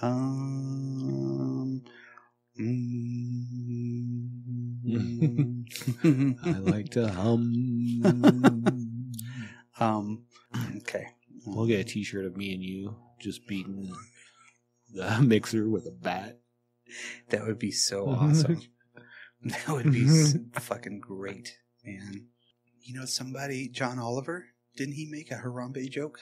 I like to hum. Okay. We'll get a t-shirt of me and you just beating the mixer with a bat. That would be so awesome. That would be fucking great, man. You know somebody, John Oliver, didn't he make a Harambe joke?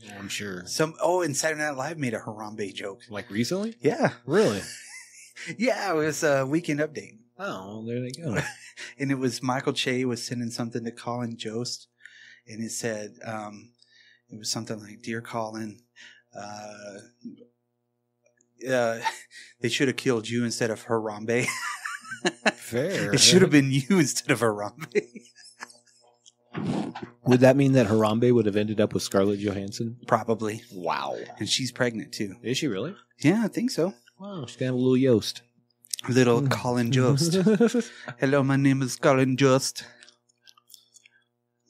Yeah, I'm sure. And Saturday Night Live made a Harambe joke. Like recently? Yeah. Really? Yeah, it was a Weekend Update. Oh, well, there they go. And it was Michael Che was sending something to Colin Jost, and it said, it was something like, "Dear Colin, they should have killed you instead of Harambe." Fair. It should have been you instead of Harambe. Would that mean that Harambe would have ended up with Scarlett Johansson? Probably. Wow. And she's pregnant too. Is she really? Yeah, I think so. Wow, she's got a little Yost. Little Colin Jost. Hello, my name is Colin Jost.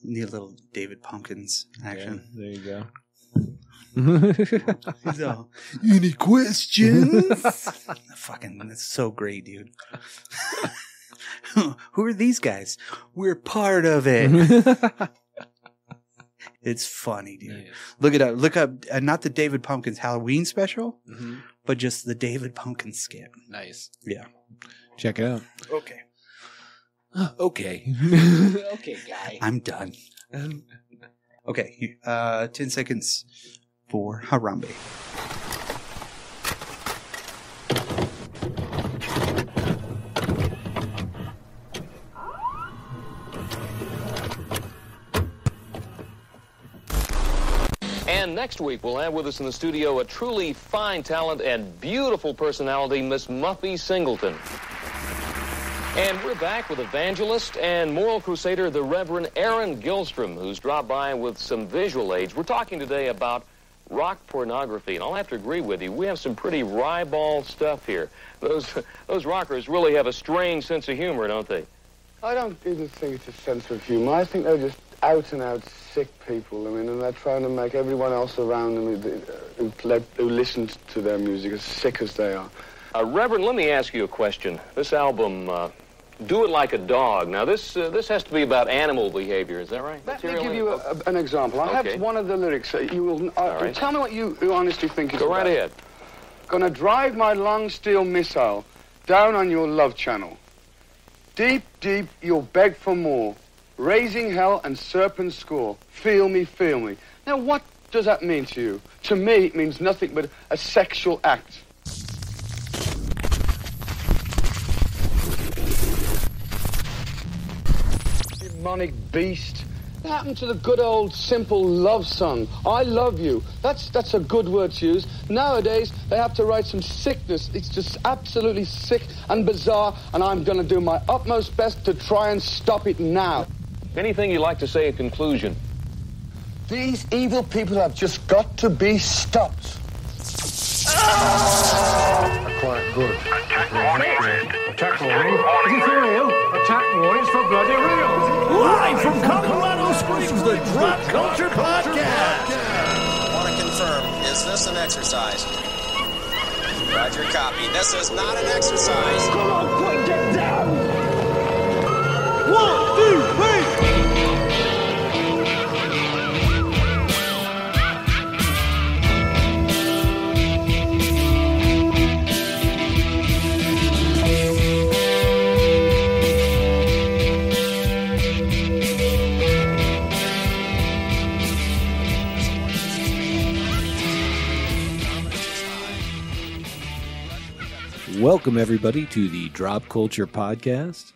Need a little David Pumpkins action. Okay, there you go. So, any questions? Fucking, that's so great, dude. Who are these guys? We're part of it. It's funny, dude. Nice. Look it up. Look up, not the David Pumpkins Halloween special, but just the David Pumpkins skit. Nice. Yeah. Check it out. Okay. Okay. Okay, guy. I'm done. Okay. 10 seconds for Harambe. And next week, we'll have with us in the studio a truly fine talent and beautiful personality, Miss Muffy Singleton. And we're back with evangelist and moral crusader, the Reverend Aaron Gilstrom, who's dropped by with some visual aids. We're talking today about rock pornography, and I'll have to agree with you. We have some pretty ribald stuff here. Those rockers really have a strange sense of humor, don't they? I don't even think it's a sense of humor. I think they're just out-and-out sick people, I mean, and they're trying to make everyone else around them who listens to their music as sick as they are. Reverend, let me ask you a question. This album, Do It Like a Dog. Now, this has to be about animal behavior, is that right? Let me give you an example. I have one of the lyrics. You will right. Tell me what you honestly think it's about. Go right ahead. Gonna drive my long steel missile down on your love channel. Deep, deep, you'll beg for more. Raising hell and serpent score. Feel me, feel me. Now, what does that mean to you? To me, it means nothing but a sexual act. Demonic beast. What happened to the good old simple love song? I love you. That's a good word to use. Nowadays, they have to write some sickness. It's just absolutely sick and bizarre, and I'm going to do my utmost best to try and stop it now. Anything you'd like to say in conclusion? These evil people have just got to be stopped. Quite good. Attack warning red. Attack warning. Is it for real? Attack warning's for bloody real. Live from Colorado Springs, the Dropped Culture Podcast. I want to confirm, is this an exercise? Roger, copy. This is not an exercise. Come on, quick, get down. 1, 2, 3. Welcome, everybody, to the Drop Culture Podcast.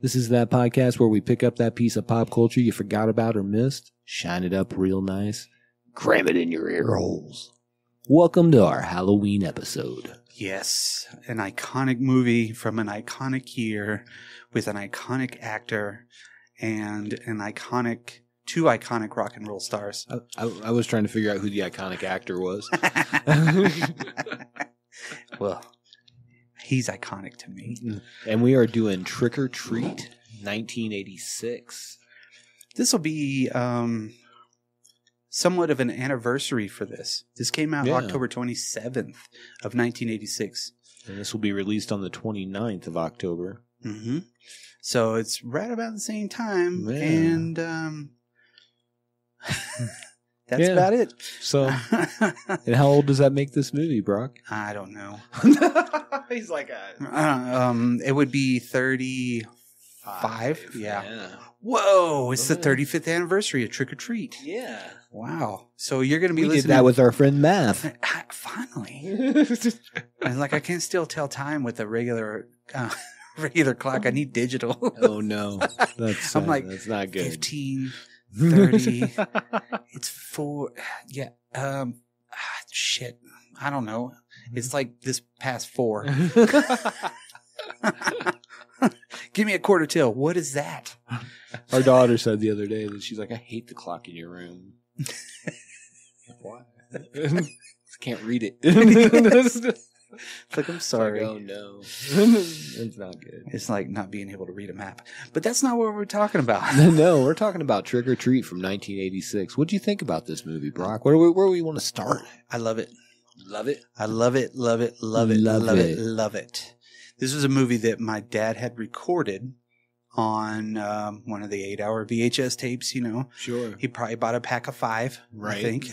This is that podcast where we pick up that piece of pop culture you forgot about or missed, shine it up real nice, cram it in your ear holes. Welcome to our Halloween episode. Yes, an iconic movie from an iconic year with an iconic actor and two iconic rock and roll stars. I was trying to figure out who the iconic actor was. Well... he's iconic to me. And we are doing Trick or Treat 1986. This will be somewhat of an anniversary for this. This came out October 27th of 1986. And this will be released on the 29th of October. Mm-hmm. So it's right about the same time. Yeah. And that's about it. So, and how old does that make this movie, Brock? I don't know. He's like a... it would be 35. Yeah. Whoa, it's the 35th anniversary of Trick or Treat. Yeah. Wow. So you're going to be listening. We did that with our friend Math. Finally. I'm like, I can't still tell time with a regular clock. I need digital. Oh, no. That's, I'm like, that's not good. 15, 30. It's 4. Yeah. Shit. I don't know. It's like this past 4. Give me a quarter till. What is that? Our daughter said the other day that she's like, I hate the clock in your room. Why? I can't read it. It's like, I'm sorry. Like, oh, no. It's not good. It's like not being able to read a map. But that's not what we're talking about. No, we're talking about Trick or Treat from 1986. What do you think about this movie, Brock? Where do we want to start? I love it. Love it? I love it, love it, love it, love it, love it. This was a movie that my dad had recorded on one of the 8-hour VHS tapes, you know. Sure. He probably bought a pack of 5, right. I think.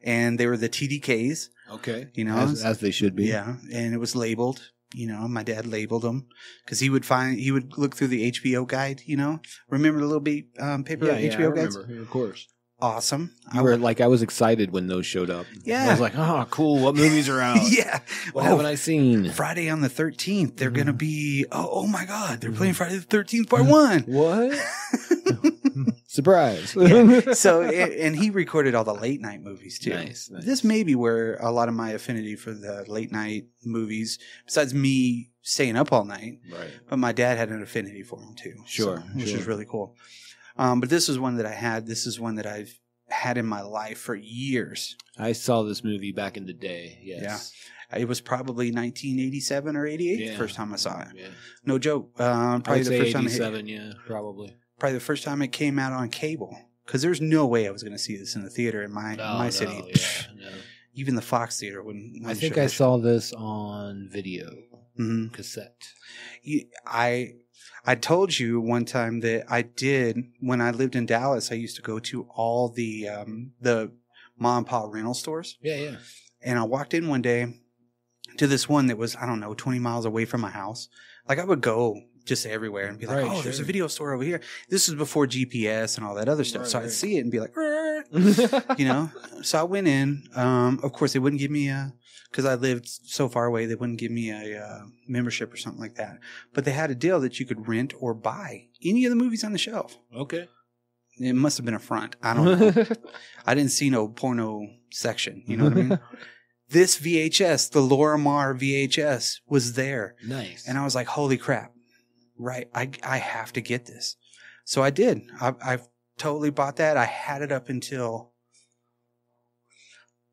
And they were the TDKs. Okay. You know. As they should be. Yeah. And it was labeled. You know, my dad labeled them because he would look through the HBO guide, you know. Remember the little paper HBO guides? Yeah, I remember. Yeah, of course. Awesome. I was excited when those showed up. Yeah. I was like, oh, cool. What movies are out? Yeah. What haven't I seen? Friday on the 13th. They're going to be, oh my God, they're playing Friday the 13th part 1. What? Surprise. Yeah. So, and he recorded all the late night movies too. Nice. This may be where a lot of my affinity for the late night movies, besides me staying up all night, right. But my dad had an affinity for them too. Sure. Which is really cool. But this is one that I had. This is one that I've had in my life for years. I saw this movie back in the day. Yes. Yeah. It was probably 1987 or 88 the first time I saw it. Yeah. No joke. Probably the first time. 87, yeah, probably. Probably the first time it came out on cable because there's no way I was going to see this in the theater in my city. Yeah, no. Even the Fox Theater wouldn't. I think I saw this on video cassette. I told you one time that I did when I lived in Dallas. I used to go to all the mom and pop rental stores. Yeah, yeah. And I walked in one day to this one that was, I don't know, 20 miles away from my house. Like I would go just everywhere and be like, there's a video store over here. This is before GPS and all that other stuff. Right, so I'd see it and be like, you know. So I went in. Of course, they wouldn't give me a. Because I lived so far away, they wouldn't give me a membership or something like that. But they had a deal that you could rent or buy any of the movies on the shelf. Okay. It must have been a front. I don't know. I didn't see no porno section. You know what I mean? This VHS, the Laura Marr VHS, was there. Nice. And I was like, holy crap. Right. I have to get this. So I did. I totally bought that. I had it up until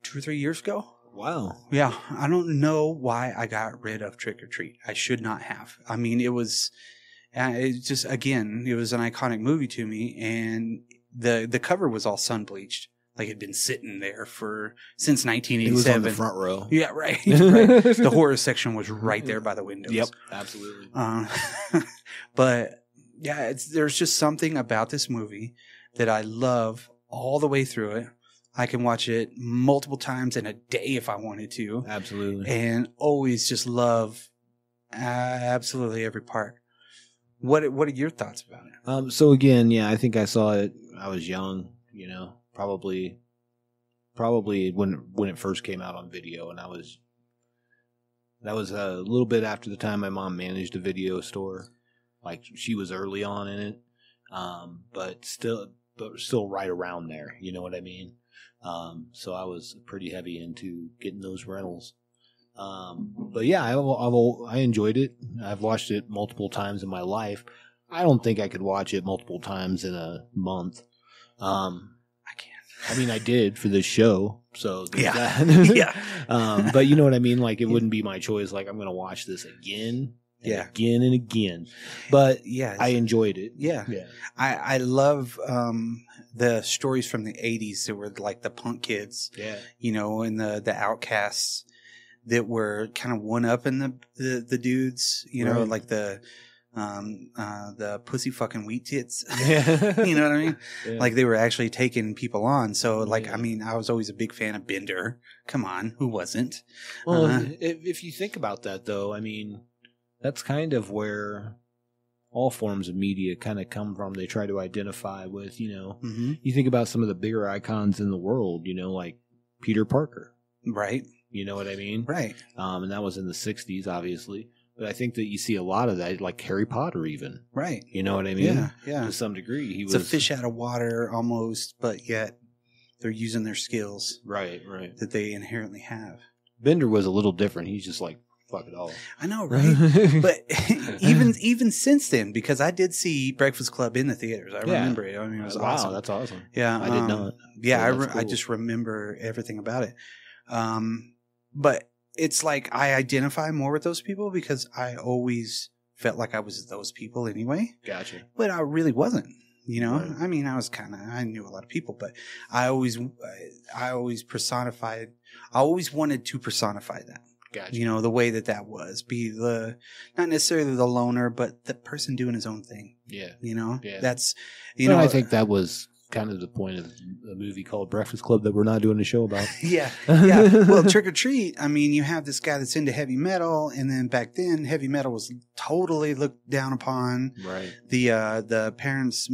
2 or 3 years ago. Wow. Yeah. I don't know why I got rid of Trick or Treat. I should not have. I mean, it was an iconic movie to me. And the cover was all sun bleached. Like it had been sitting there since 1987. It was on the front row. Yeah, right. Right. The horror section was right there by the windows. Yep. Absolutely. But yeah, there's just something about this movie that I love all the way through it. I can watch it multiple times in a day if I wanted to. Absolutely. And always just love absolutely every part. What are your thoughts about it? So again, yeah, I think I saw it. I was young, you know, probably when it first came out on video, and that was a little bit after the time my mom managed a video store. Like she was early on in it, but still right around there. You know what I mean? So I was pretty heavy into getting those rentals. But yeah, I enjoyed it. I've watched it multiple times in my life. I don't think I could watch it multiple times in a month. I can't. I mean, I did for this show. So yeah. But you know what I mean? Like it wouldn't be my choice. Like I'm going to watch this again yeah, again and again. But yeah, I enjoyed it. Yeah, yeah. I love the stories from the 80s that were like the punk kids, yeah, you know, and the outcasts that were kind of one-upping the dudes, you know, right, like the pussy fucking wheat tits. Yeah. You know what I mean? Yeah. Like they were actually taking people on. So like, yeah. I mean, I was always a big fan of Bender. Come on. Who wasn't? Well, if you think about that though, I mean, that's kind of where all forms of media kind of come from. They try to identify with, you know, mm-hmm. you think about some of the bigger icons in the world, you know, like Peter Parker. Right. You know what I mean? Right. And that was in the 60s, obviously. But I think that you see a lot of that, like Harry Potter even. Right. You know what I mean? Yeah, yeah. To some degree. It's a fish out of water almost, but yet they're using their skills. Right, right. That they inherently have. Bender was a little different. He's just like, fuck it all. I know, right? But even since then, because I did see Breakfast Club in the theaters. I remember it. I mean, it was awesome. Wow, that's awesome. Yeah. I did not. Yeah, so I just remember everything about it. But it's like I identify more with those people because I always felt like I was those people anyway. Gotcha. But I really wasn't, you know? Right. I mean, I was I knew a lot of people, but I always personified, I always wanted to personify that. Gotcha. You know, the way that was, be not necessarily the loner, but the person doing his own thing. Yeah. You know? Yeah. That's, you know. I think that was kind of the point of a movie called Breakfast Club that we're not doing a show about. Yeah. Yeah. Well, Trick or Treat, I mean, you have this guy that's into heavy metal, and then back then heavy metal was totally looked down upon. Right. The parents'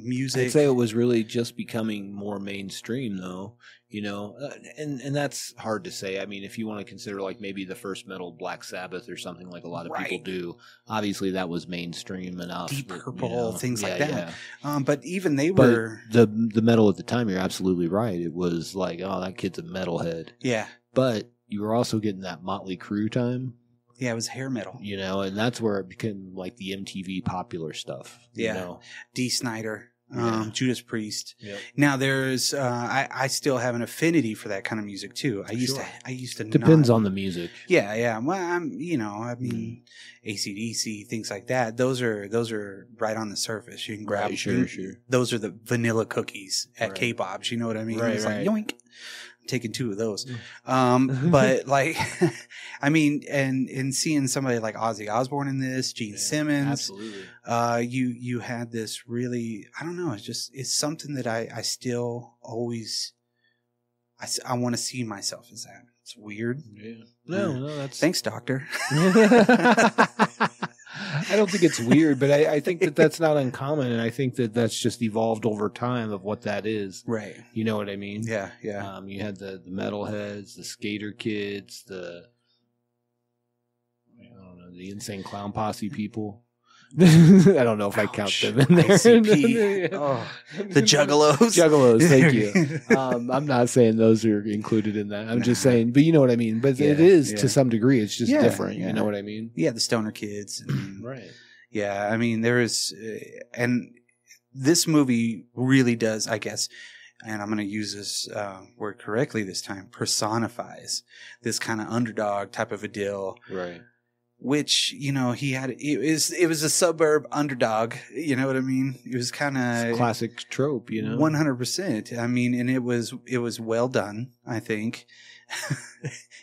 music. I'd say it was really just becoming more mainstream though, you know, and that's hard to say. I mean, if you want to consider like maybe the first metal Black Sabbath or something like a lot of right. people do, obviously that was mainstream enough. Deep Purple, you know, things like that. Yeah. But even they were... The metal at the time, you're absolutely right. It was like, oh, that kid's a metalhead. Yeah. But you were also getting that Motley Crue time. Yeah, it was hair metal. You know, and that's where it became like the MTV popular stuff. Yeah. You know? Dee Snider, Judas Priest. Yep. Now there's, I still have an affinity for that kind of music too. I used to. Depends on the music. Yeah, yeah. Well, AC/DC, things like that. Those are right on the surface. You can grab. Right, sure. Those are the vanilla cookies at right. K-Bob's. You know what I mean? Right, it's right. Like, yoink. I'm taking 2 of those. But like, I mean, and seeing somebody like Ozzy Osbourne in this, Gene Simmons, absolutely. You had this really, I don't know. It's something that I still always, I want to see myself as that. It's weird. Yeah. No, that's. Thanks, doctor. I don't think it's weird, but I think that that's not uncommon, and I think that that's just evolved over time of what that is. Right. You know what I mean? Yeah, yeah. You had the metalheads, the skater kids, the Insane Clown Posse people. I don't know if I count them in there. The Juggalos. Juggalos, thank you. I'm not saying those are included in that. I'm just saying, but you know what I mean. But yeah, it is to some degree. It's just different. Yeah. You know what I mean? Yeah, the stoner kids. And, right. Yeah, I mean, there is, and this movie really does, I guess, and I'm going to use this word correctly this time, personifies this kind of underdog type of a deal. Right. Which, you know, he had, it was a suburb underdog, you know what I mean? It was kind of classic trope, you know? 100%. I mean, and it was well done, I think.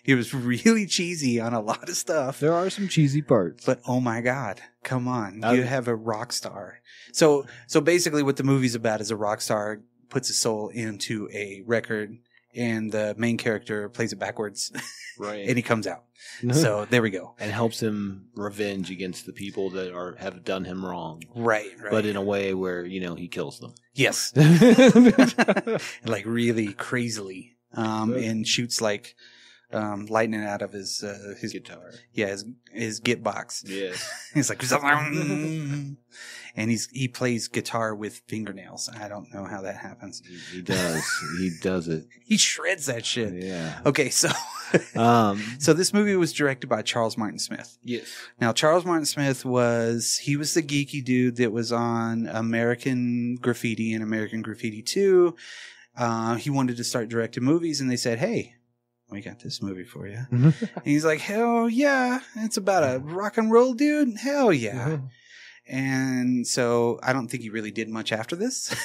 It was really cheesy on a lot of stuff. There are some cheesy parts. But, oh my God, come on. You have a rock star. So basically what the movie's about is a rock star puts his soul into a record, and the main character plays it backwards. Right. And he comes out. So there we go. And helps him revenge against the people that have done him wrong. Right, right. But in a way where, you know, he kills them. Yes. Like really crazily. And shoots like lightning out of his guitar. Yeah, his Gitbox. Yeah. He's like and he plays guitar with fingernails. I don't know how that happens. He does. He does it. He shreds that shit. Yeah. Okay, so so this movie was directed by Charles Martin Smith. Yes. Now Charles Martin Smith was the geeky dude that was on American Graffiti and American Graffiti 2. He wanted to start directing movies, and they said, "Hey, we got this movie for you. And he's like, hell yeah. It's about a rock and roll dude. Hell yeah. Mm-hmm. And so I don't think he really did much after this,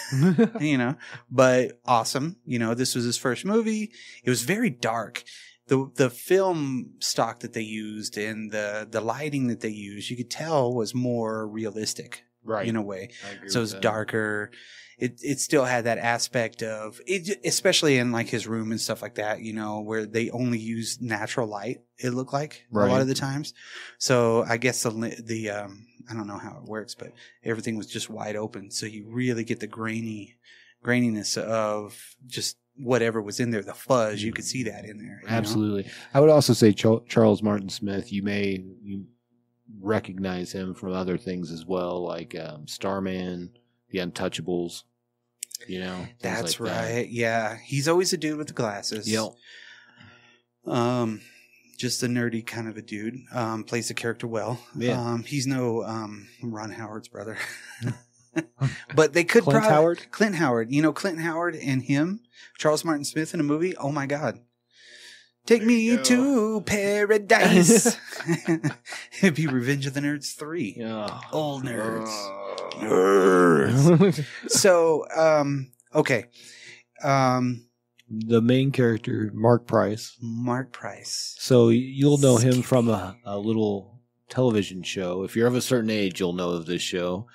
you know, but awesome. You know, this was his first movie. It was very dark. The film stock that they used and the lighting that they used, you could tell was more realistic. Right. In a way. So it's darker. It still had that aspect of it, especially in like his room and stuff like that, you know, where they only use natural light. It looked like a lot of the times. So I guess the I don't know how it works, but everything was just wide open. So you really get the graininess of just whatever was in there, the fuzz. You could see that in there. Absolutely. Know? I would also say Charles Martin Smith, you recognize him from other things as well, like Starman, The Untouchables, you know. That's like right. That. Yeah. He's always a dude with the glasses. Yep. Just a nerdy kind of a dude. Plays the character well. Yeah. He's no Ron Howard's brother. But they could probably Clint Howard. You know, Clint Howard and him, Charles Martin Smith in a movie. Oh my God. Take me to paradise. It'd be Revenge of the Nerds 3. Oh. Old nerds. Nerds. So, okay. The main character, Marc Price. Marc Price. So you'll know him from a little television show. If you're of a certain age, you'll know of this show.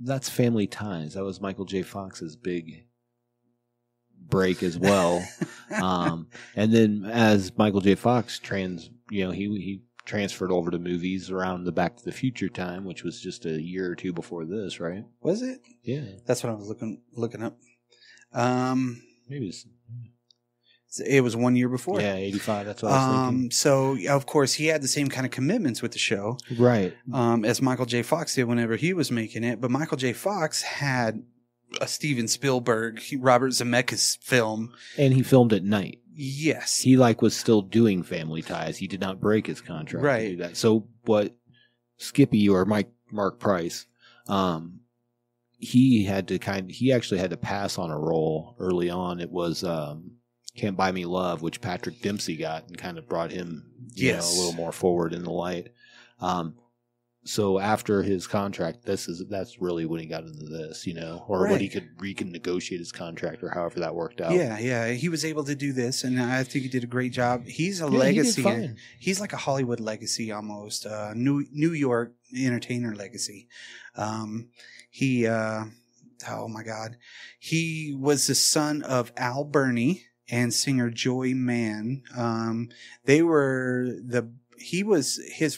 That's Family Ties. That was Michael J. Fox's big break as well. And then as Michael J. Fox he transferred over to movies around the Back to the Future time, which was just a year or two before this, right? Was it? Yeah. That's what I was looking up. Maybe it was 1 year before. Yeah, 85. That's what I was thinking. So, of course, he had the same kind of commitments with the show. Right. As Michael J. Fox did whenever he was making it. But Michael J. Fox had a Steven Spielberg, Robert Zemeckis film. And he filmed at night. Yes. He was still doing Family Ties. He did not break his contract. Right. To do that. So what Skippy or Marc Price, he actually had to pass on a role early on. It was Can't Buy Me Love, which Patrick Dempsey got and kind of brought him a little more forward in the light. So after his contract, that's really when he got into this, you know, or when he could renegotiate his contract or however that worked out. Yeah, yeah. He was able to do this, and I think he did a great job. He's a legacy. He did fine. He's like a Hollywood legacy almost, New York entertainer legacy. Oh my God. He was the son of Al Burney and singer Joy Mann. His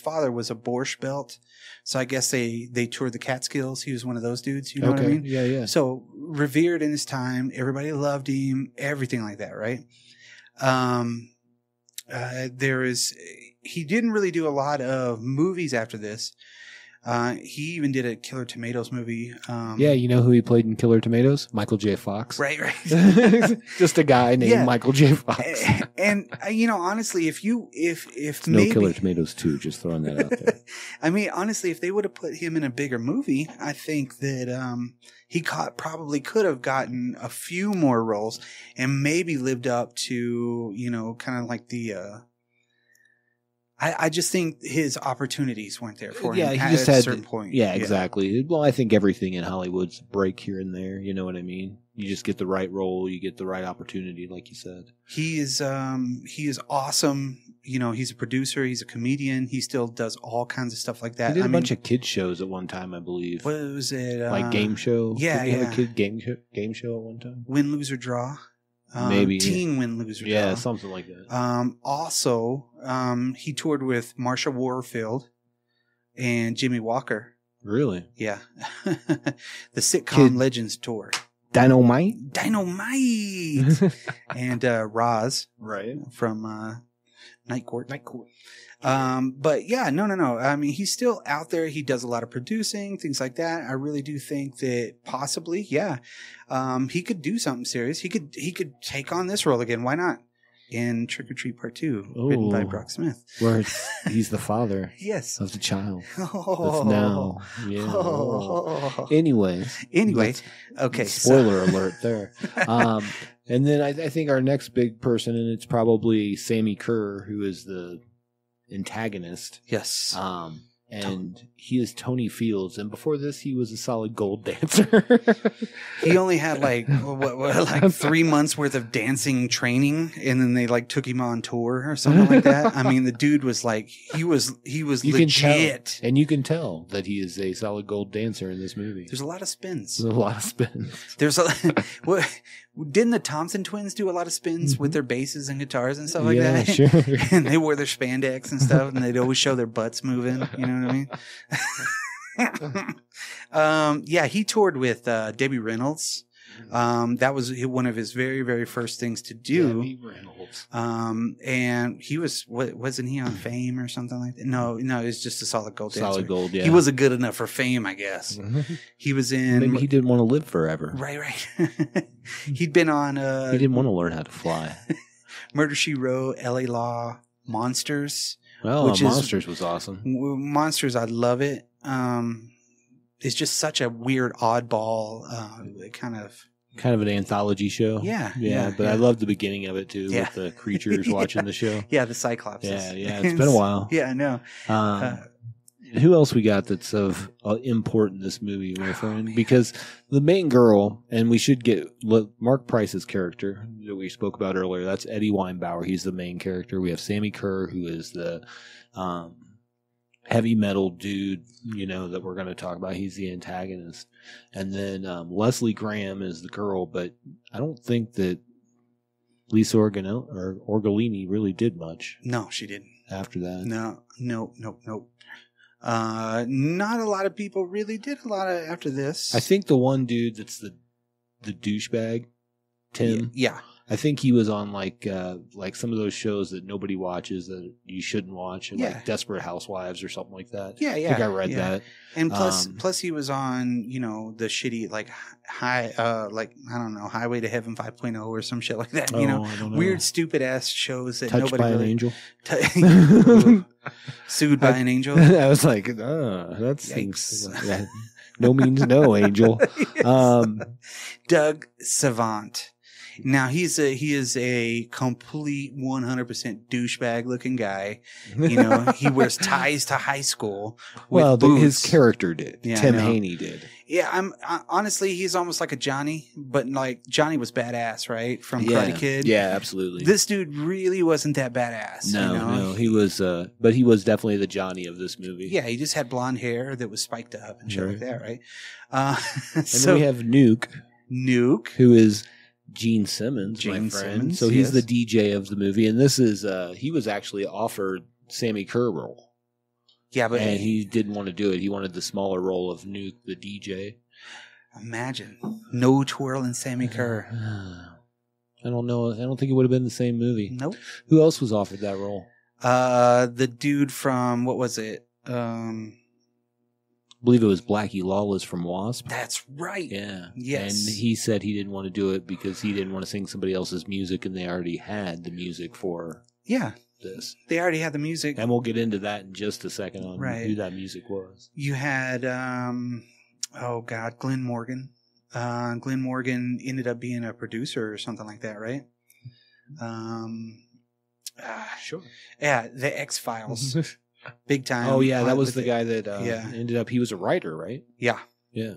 father was a Borscht Belt. So I guess they toured the Catskills. He was one of those dudes. You know what I mean? Yeah, yeah. So revered in his time. Everybody loved him. Everything like that, right? He didn't really do a lot of movies after this. He even did a Killer Tomatoes movie. You know who he played in Killer Tomatoes? Michael J. Fox. Right. Just a guy named Michael J. Fox. And you know, honestly, maybe Killer Tomatoes 2, just throwing that out there. I mean, honestly, if they would have put him in a bigger movie, I think that he probably could have gotten a few more roles and maybe lived up to, you know, kind of like the. I just think his opportunities weren't there for him at a certain point. Yeah, exactly. Well, I think everything in Hollywood's a break here and there. You know what I mean? You just get the right role. You get the right opportunity, like you said. He is awesome. You know, he's a producer. He's a comedian. He still does all kinds of stuff like that. He did a bunch of kids shows at one time, I believe. What was it? Like game show? Yeah, did he have a kid game show at one time? Win, Lose, or Draw. Maybe Teen Win, Lose, or Draw. Yeah, something like that. Also, he toured with Marsha Warfield and Jimmy Walker. Really? Yeah. The sitcom Legends Tour. Dynamite. And Roz. Right. From Night Court. But yeah, no. I mean, he's still out there. He does a lot of producing, things like that. I really do think that possibly, he could do something serious. He could take on this role again. Why not? in Trick or Treat Part 2, written by Brock Smith. Where he's the father yes. of the child. Oh. That's now. Yeah. Oh. Anyway. Okay. Spoiler alert there. And then I think our next big person, and it's probably Sammy Curr, who is the antagonist. Yes. And he is Tony Fields. And before this, he was a Solid Gold dancer. He only had like, like 3 months worth of dancing training. And then they like took him on tour or something like that. I mean, the dude was like, he was legit. And you can tell that he is a Solid Gold dancer in this movie. There's a lot of spins. There's a didn't the Thompson twins do a lot of spins with their basses and guitars and stuff like that? Sure. And they wore their spandex and stuff, and they'd always show their butts moving. You know what I mean? Yeah, he toured with Debbie Reynolds. That was one of his very, very first things to do. Debbie Reynolds. And he was, wasn't he on Fame or something like that? No, it's just a Solid Gold dancer. Solid Gold, yeah. He wasn't good enough for Fame, I guess. He was in. Maybe he didn't want to live forever. Right. He'd been on. He didn't want to learn how to fly. Murder, She Wrote, L.A. Law, Monsters. Oh, Monsters was awesome. Monsters, I love it. It's just such a weird, oddball kind of an anthology show. Yeah. But I love the beginning of it too, with the creatures watching the show. Yeah, the Cyclops. Yeah. It's been a while. Yeah, I know. Who else we got that's of import in this movie, my friend? Man. Because the main girl, and we should get Marc Price's character that we spoke about earlier. That's Eddie Weinbauer. He's the main character. We have Sammy Curr, who is the heavy metal dude, that we're going to talk about. He's the antagonist. And then Leslie Graham is the girl, but I don't think that Lisa Orgolini really did much. No, she didn't. After that. No. Not a lot of people really did a lot of after this. I think the one dude that's the douchebag, Tim. Yeah. I think he was on like some of those shows that nobody watches that you shouldn't watch, like Desperate Housewives or something like that. Yeah. I think I read that. And plus he was on, the shitty Highway to Heaven 5.0 or some shit like that. I don't know. Weird stupid ass shows that Touched nobody by really, an Angel. Sued by an Angel. I was like, that's yikes. No means no, Angel. Yes. Doug Savant. Now he is a complete 100% douchebag looking guy. He wears ties to high school. His character did. Yeah, Tim Haney did. Yeah, honestly he's almost like a Johnny, but like Johnny was badass, right? From Karate Kid. Yeah, absolutely. This dude really wasn't that badass. No, he was. But he was definitely the Johnny of this movie. Yeah, he just had blonde hair that was spiked up and shit like that, right? And then we have Nuke, who is Gene Simmons, my friend. So he's the DJ of the movie, and this is he was actually offered Sammy Curr role. Yeah, but he didn't want to do it. He wanted the smaller role of Nuke, the DJ. Imagine no twirling Sammy Curr. I don't know. I don't think it would have been the same movie. Nope. Who else was offered that role? The dude from what was it? I believe it was Blackie Lawless from Wasp. That's right. Yeah. Yes. And he said he didn't want to do it because he didn't want to sing somebody else's music, and they already had the music for this. They already had the music. And we'll get into that in just a second on who that music was. You had, Glenn Morgan. Glenn Morgan ended up being a producer or something like that, right? Sure. Yeah, the X-Files. Big time. Oh, yeah. That was the guy that ended up. He was a writer, right? Yeah. Yeah.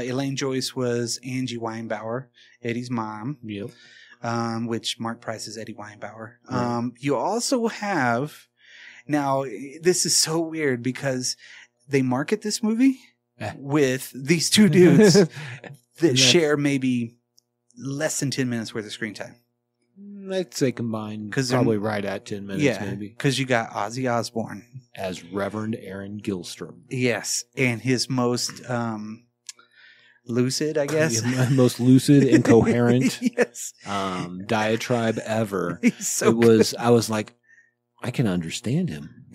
Elaine Joyce was Angie Weinbauer, Eddie's mom. Yep. Which Marc Price is Eddie Weinbauer. Right. You also have. Now, this is so weird because they market this movie with these two dudes that share maybe less than 10 minutes worth of screen time. I'd say combined, probably right at 10 minutes, maybe. Because you got Ozzy Osbourne. As Reverend Aaron Gilstrom. Yes, and his most lucid, I guess. Most lucid and coherent diatribe ever. It was good. I was like, I can understand him.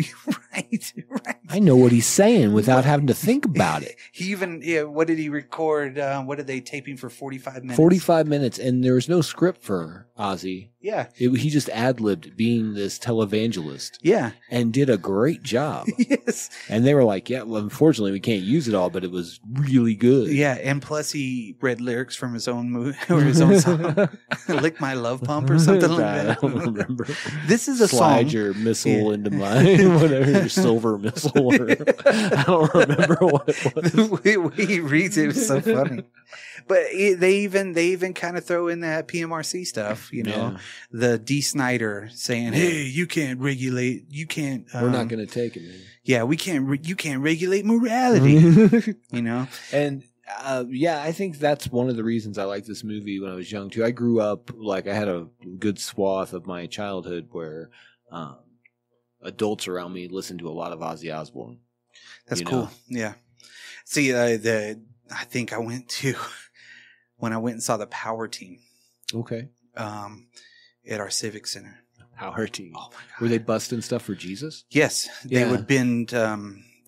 Right, right. I know what he's saying without having to think about it. He even, what did he record? What are they taping for 45 minutes? 45 minutes, and there was no script for Ozzy. Yeah. He just ad-libbed being this televangelist. Yeah. And did a great job. Yes. And they were like, yeah, well, unfortunately, we can't use it all, but it was really good. Yeah, and plus he read lyrics from his own movie or his own song. Lick My Love Pump or something like that. I don't remember. This is a Slide your missile into mine, whatever, your silver missile. Or, I don't remember what it was. The way he reads it was so funny. But they even kind of throw in that PMRC stuff, you know, the Dee Snider saying, "Hey, you can't regulate. You can't. We're not going to take it, man. Yeah, we can't. You can't regulate morality." You know, and. Yeah, I think that's one of the reasons I liked this movie when I was young, too. I grew up, like, I had a good swath of my childhood where adults around me listened to a lot of Ozzy Osbourne. That's cool. Know? Yeah. See, I think I went to, when I went and saw the Power Team. Okay. At our Civic Center. Power Team. Oh, my God. Were they busting stuff for Jesus? Yes. They would bend...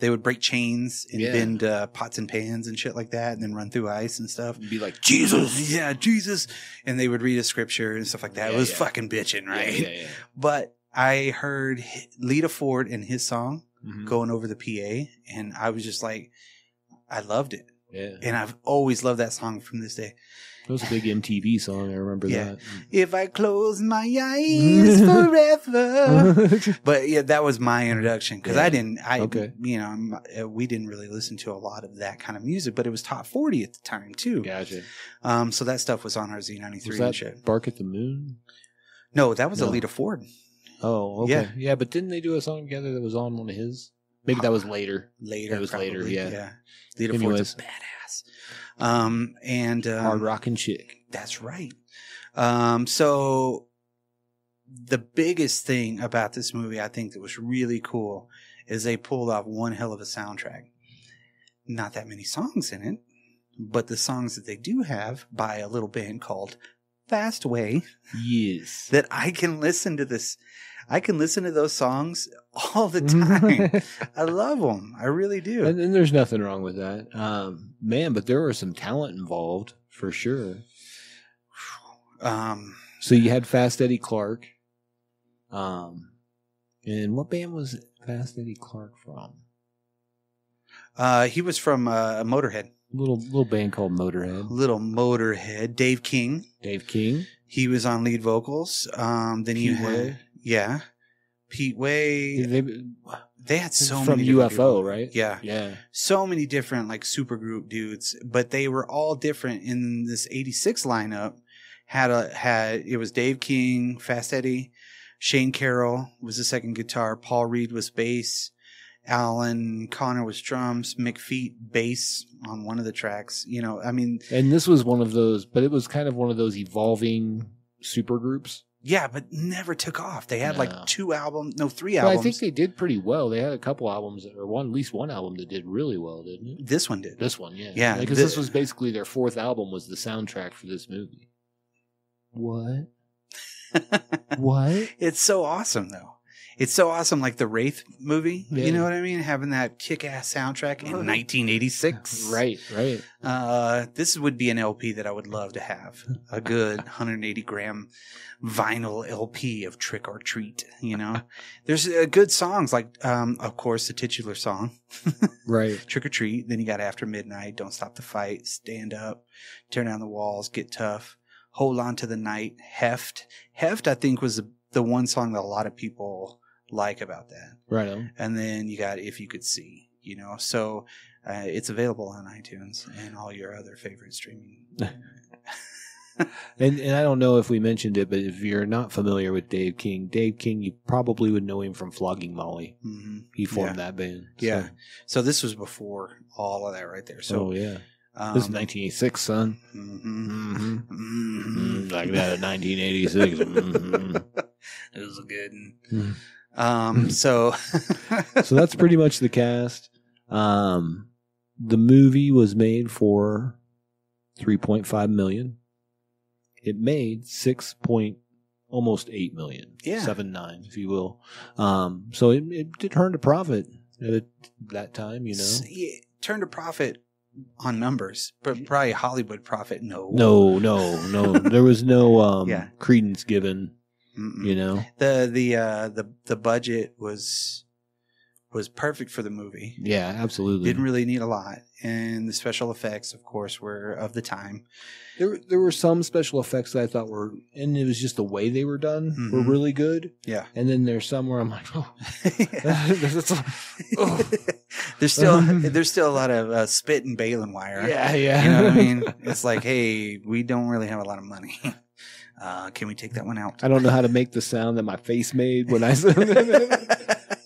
They would break chains and bend pots and pans and shit like that and then run through ice and stuff. And be like, Jesus. Yeah, Jesus. And they would read a scripture and stuff like that. Yeah, it was fucking bitching, right? Yeah, yeah, yeah. But I heard Lita Ford and his song going over the PA. And I was just like, I loved it. Yeah. And I've always loved that song from this day. It was a big MTV song. I remember that. If I close my eyes forever. But yeah, that was my introduction because we didn't really listen to a lot of that kind of music, but it was top 40 at the time too. Gotcha. So that stuff was on our Z93 and shit. Bark at the Moon? No, that was Alita Ford. Oh, okay. Yeah. Yeah, but didn't they do a song together that was on one of his? Maybe that was later. Later. It was probably, later, yeah. Lita Ford's a badass. Hard rockin' chick. That's right. So the biggest thing about this movie, I think, that was really cool is they pulled off one hell of a soundtrack. Not that many songs in it, but the songs that they do have by a little band called Fast Way. Yes. That I can listen to this. I can listen to those songs all the time. I love them. I really do. And there's nothing wrong with that. Man, but there was some talent involved for sure. So you had Fast Eddie Clark. And what band was Fast Eddie Clark from? He was from Motorhead. Little band called Motorhead. Dave King. He was on lead vocals. Then you had... Yeah, Pete Way. They had so many from UFO, people. Right? Yeah, yeah. So many different like supergroup dudes, but they were all different in this '86 lineup. It was Dave King, Fast Eddie, Shane Carroll was the second guitar, Paul Reed was bass, Alan Connor was drums, McFeet bass on one of the tracks. You know, I mean, and this was one of those, but it was kind of one of those evolving supergroups. Yeah, but never took off. They had like three albums. Well, I think they did pretty well. They had a couple albums, or at least one album that did really well, didn't it? This one did. This one, yeah. Yeah. Because this was basically their fourth album was the soundtrack for this movie. What? What? It's so awesome, though. It's so awesome, like the Wraith movie. Yeah. You know what I mean? Having that kick-ass soundtrack in 1986. Right, right. This would be an LP that I would love to have. A good 180-gram vinyl LP of Trick or Treat, you know? There's good songs, like, of course, the titular song. Right. Trick or Treat. Then you got After Midnight, Don't Stop the Fight, Stand Up, Tear Down the Walls, Get Tough, Hold On to the Night, Heft. Heft, I think, was the one song that a lot of people like about that. Right on. And then you got If You Could See, you know. So it's available on iTunes and all your other favorite streaming. and I don't know if we mentioned it, but if you're not familiar with Dave King, you probably would know him from Flogging Molly. Mm-hmm. He formed that band. So. Yeah. So this was before all of that right there. So this is 1986, son. Mm-hmm. Mm-hmm. Mm-hmm. Like that in 1986. Mm-hmm. It was a good one. Mm-hmm. So that's pretty much the cast. The movie was made for $3.5 million. It made 6. almost 8 million, 7.9 if you will. So it turned a profit at that time, you know. It turned a profit on numbers, but probably Hollywood profit. No. There was no credence given. Mm-mm. You know, the budget was perfect for the movie. Yeah, absolutely. Didn't really need a lot, and the special effects, of course, were of the time. There were some special effects that I thought were, and it was just the way they were done, mm-hmm. were really good. Yeah, and then there's some where I'm like, oh, that's like, oh. there's still a lot of spit and baling wire. Yeah, you know what I mean? It's like, hey, we don't really have a lot of money. Can we take that one out? I don't know how to make the sound that my face made when I said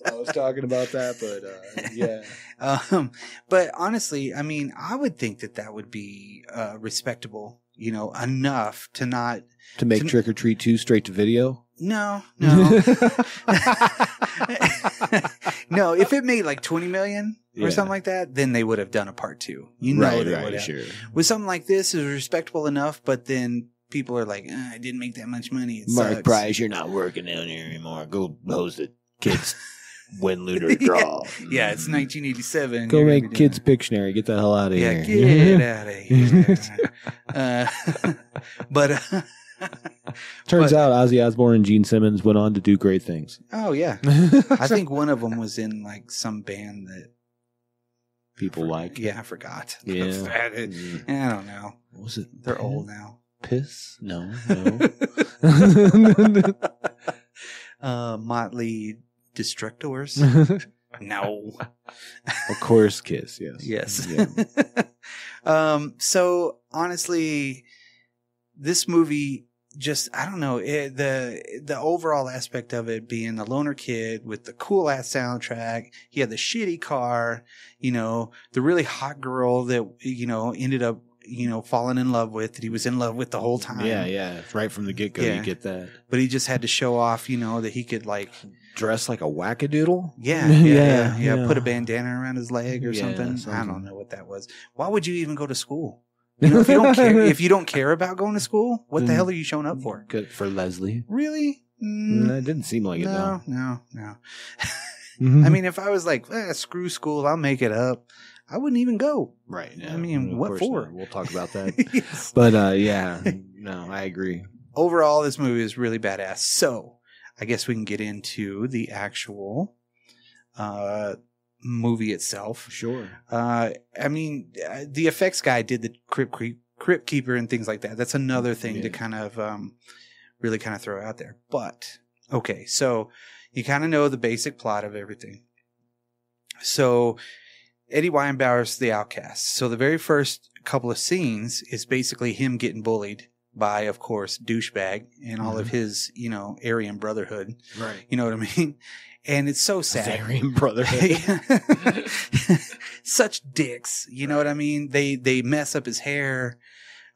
I was talking about that, but yeah. But honestly, I mean, I would think that would be respectable, you know, enough to not to make Trick or Treat 2 straight to video. No. No, if it made like 20 million or something like that, then they would have done a part 2. You know, they would have. Sure. With something like this, is respectable enough, but then people are like, I didn't make that much money. Marc Price, you're not working down here anymore. Go host the kids win, loot, or draw. Yeah, it's 1987. Go make kids' Pictionary. Get the hell out of here. Yeah, get out of here. Turns out Ozzy Osbourne and Gene Simmons went on to do great things. Oh, yeah. I think one of them was in like some band that people like. Yeah, I forgot. Yeah. I don't know. What was it? They're old now. Piss? No. Motley Destructors? No. Of course, Kiss. Yes. Yeah. So honestly, this movie just, I don't know, the overall aspect of it being the loner kid with the cool ass soundtrack. He had the shitty car, you know, the really hot girl that, you know, ended up, you know, falling in love with, that he was in love with the whole time. Yeah. Right from the get-go, you get that. But he just had to show off, you know, that he could, like... dress like a wackadoodle? Yeah. Put a bandana around his leg or something. I don't know what that was. Why would you even go to school? You know, if you don't care, about going to school, what the hell are you showing up for? Good for Leslie. Really? No, it didn't seem like it, though. No. I mean, if I was like, screw school, I'll make it up, I wouldn't even go. Right. Yeah. I mean, what for? Not. We'll talk about that. Yes. But I agree. Overall, this movie is really badass. So I guess we can get into the actual movie itself. Sure. I mean, the effects guy did the Crypt Keeper and things like that. That's another thing to kind of really kind of throw out there. But okay, so you kind of know the basic plot of everything. So Eddie Weinbauer's the outcast. So the very first couple of scenes is basically him getting bullied by, of course, douchebag and all of his, you know, Aryan Brotherhood. Right. You know what I mean? And it's so sad. Aryan Brotherhood. Such dicks. You know what I mean? They mess up his hair.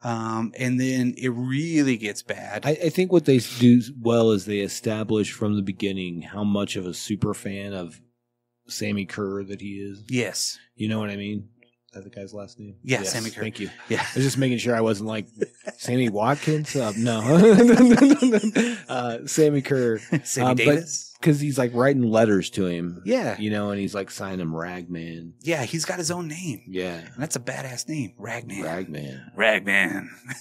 And then it really gets bad. I think what they do well is they establish from the beginning how much of a super fan of Sammy Curr that he is. Yes. You know what I mean? Is that the guy's last name? Yeah, yes. Sammy Curr. Thank you. Yeah. I was just making sure I wasn't like Sammy Watkins. Sammy Curr. Sammy Davis. Because he's like writing letters to him. Yeah. You know, and he's like signing him Ragman. Yeah, he's got his own name. Yeah. And that's a badass name. Ragman.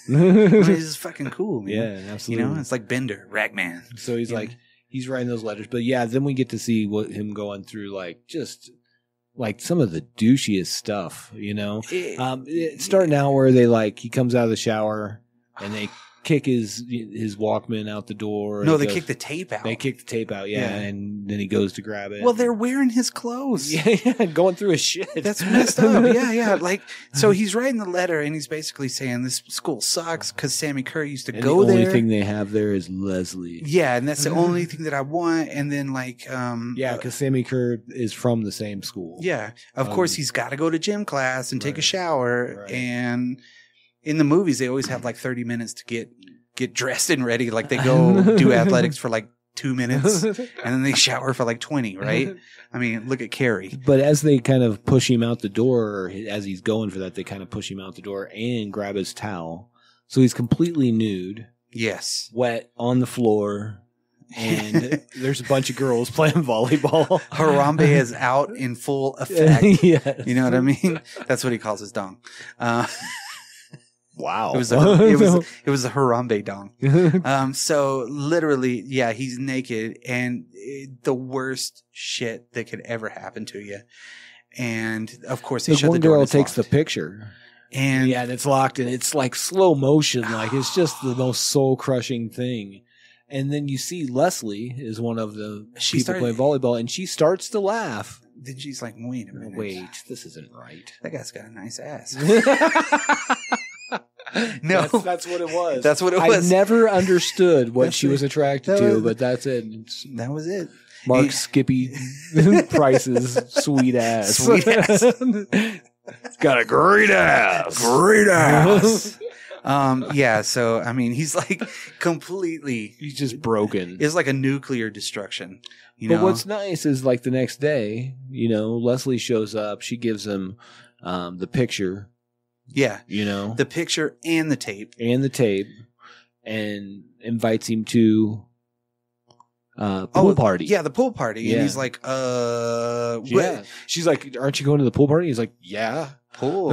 He's just fucking cool, man. Yeah, absolutely. You know, it's like Bender. Ragman. So he's like... he's writing those letters. But yeah, then we get to see him going through like just like some of the douchiest stuff, you know. Starting out where they like he comes out of the shower and they kick his Walkman out the door. No, they kick the tape out. They kick the tape out, and then he goes to grab it. Well, they're wearing his clothes. Yeah, going through his shit. That's messed up. Yeah. Like, so he's writing the letter and he's basically saying this school sucks because Sammy Curr used to go there. The only thing they have there is Leslie. Yeah, and that's the only thing that I want. And then like, because Sammy Curr is from the same school. Yeah, of course he's got to go to gym class and take a shower and. In the movies, they always have like 30 minutes to get dressed and ready. Like they go do athletics for like 2 minutes and then they shower for like 20, right? I mean, look at Carrie. But as they kind of push him out the door, or as he's going for that, they kind of push him out the door and grab his towel. So he's completely nude. Yes. Wet on the floor. And there's a bunch of girls playing volleyball. Harambe is out in full effect. Yes. You know what I mean? That's what he calls his dong. Wow. It was a Harambe dong. So literally, yeah, he's naked and the worst shit that could ever happen to you. And of course, he shut the door. One girl takes the picture. And yeah, and it's locked and it's like slow motion. Like it's just the most soul crushing thing. And then you see Leslie is one of the people play volleyball, and she starts to laugh. Then she's like, wait a minute. Wait, this isn't right. That guy's got a nice ass. No. That's what it was. That's what it was. I never understood what she was attracted to, but that's it. That was it. Mark Skippy Price's sweet ass. Sweet ass. It's got a great ass. Great ass. Yeah, so I mean, he's like completely. He's just broken. It's like a nuclear destruction. You know? But what's nice is like the next day, you know, Leslie shows up. She gives him the picture. Yeah, you know, the picture and the tape and invites him to pool party. Yeah, the pool party. Yeah. And he's like, yeah. She's like, aren't you going to the pool party? He's like, yeah. Pool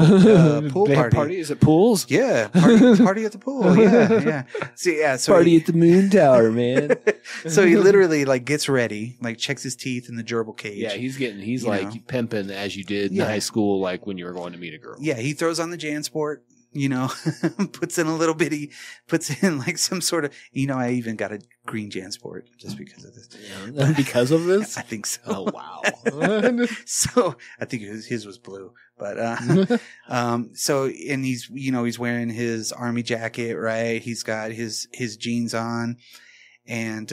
party. Is it pools? Yeah, party at the pool. Yeah, yeah. See, yeah. So party at the moon tower, man. So he literally like gets ready, like checks his teeth in the gerbil cage. Yeah, he's like pimping as you did in high school, like when you were going to meet a girl. Yeah, he throws on the JanSport. You know, puts in a little bitty, puts in like some sort of, you know, I even got a green JanSport just because of this. Yeah. Because of this? I think so. Oh, wow. So I think his was blue, but, and he's, you know, he's wearing his army jacket, right? He's got his jeans on and,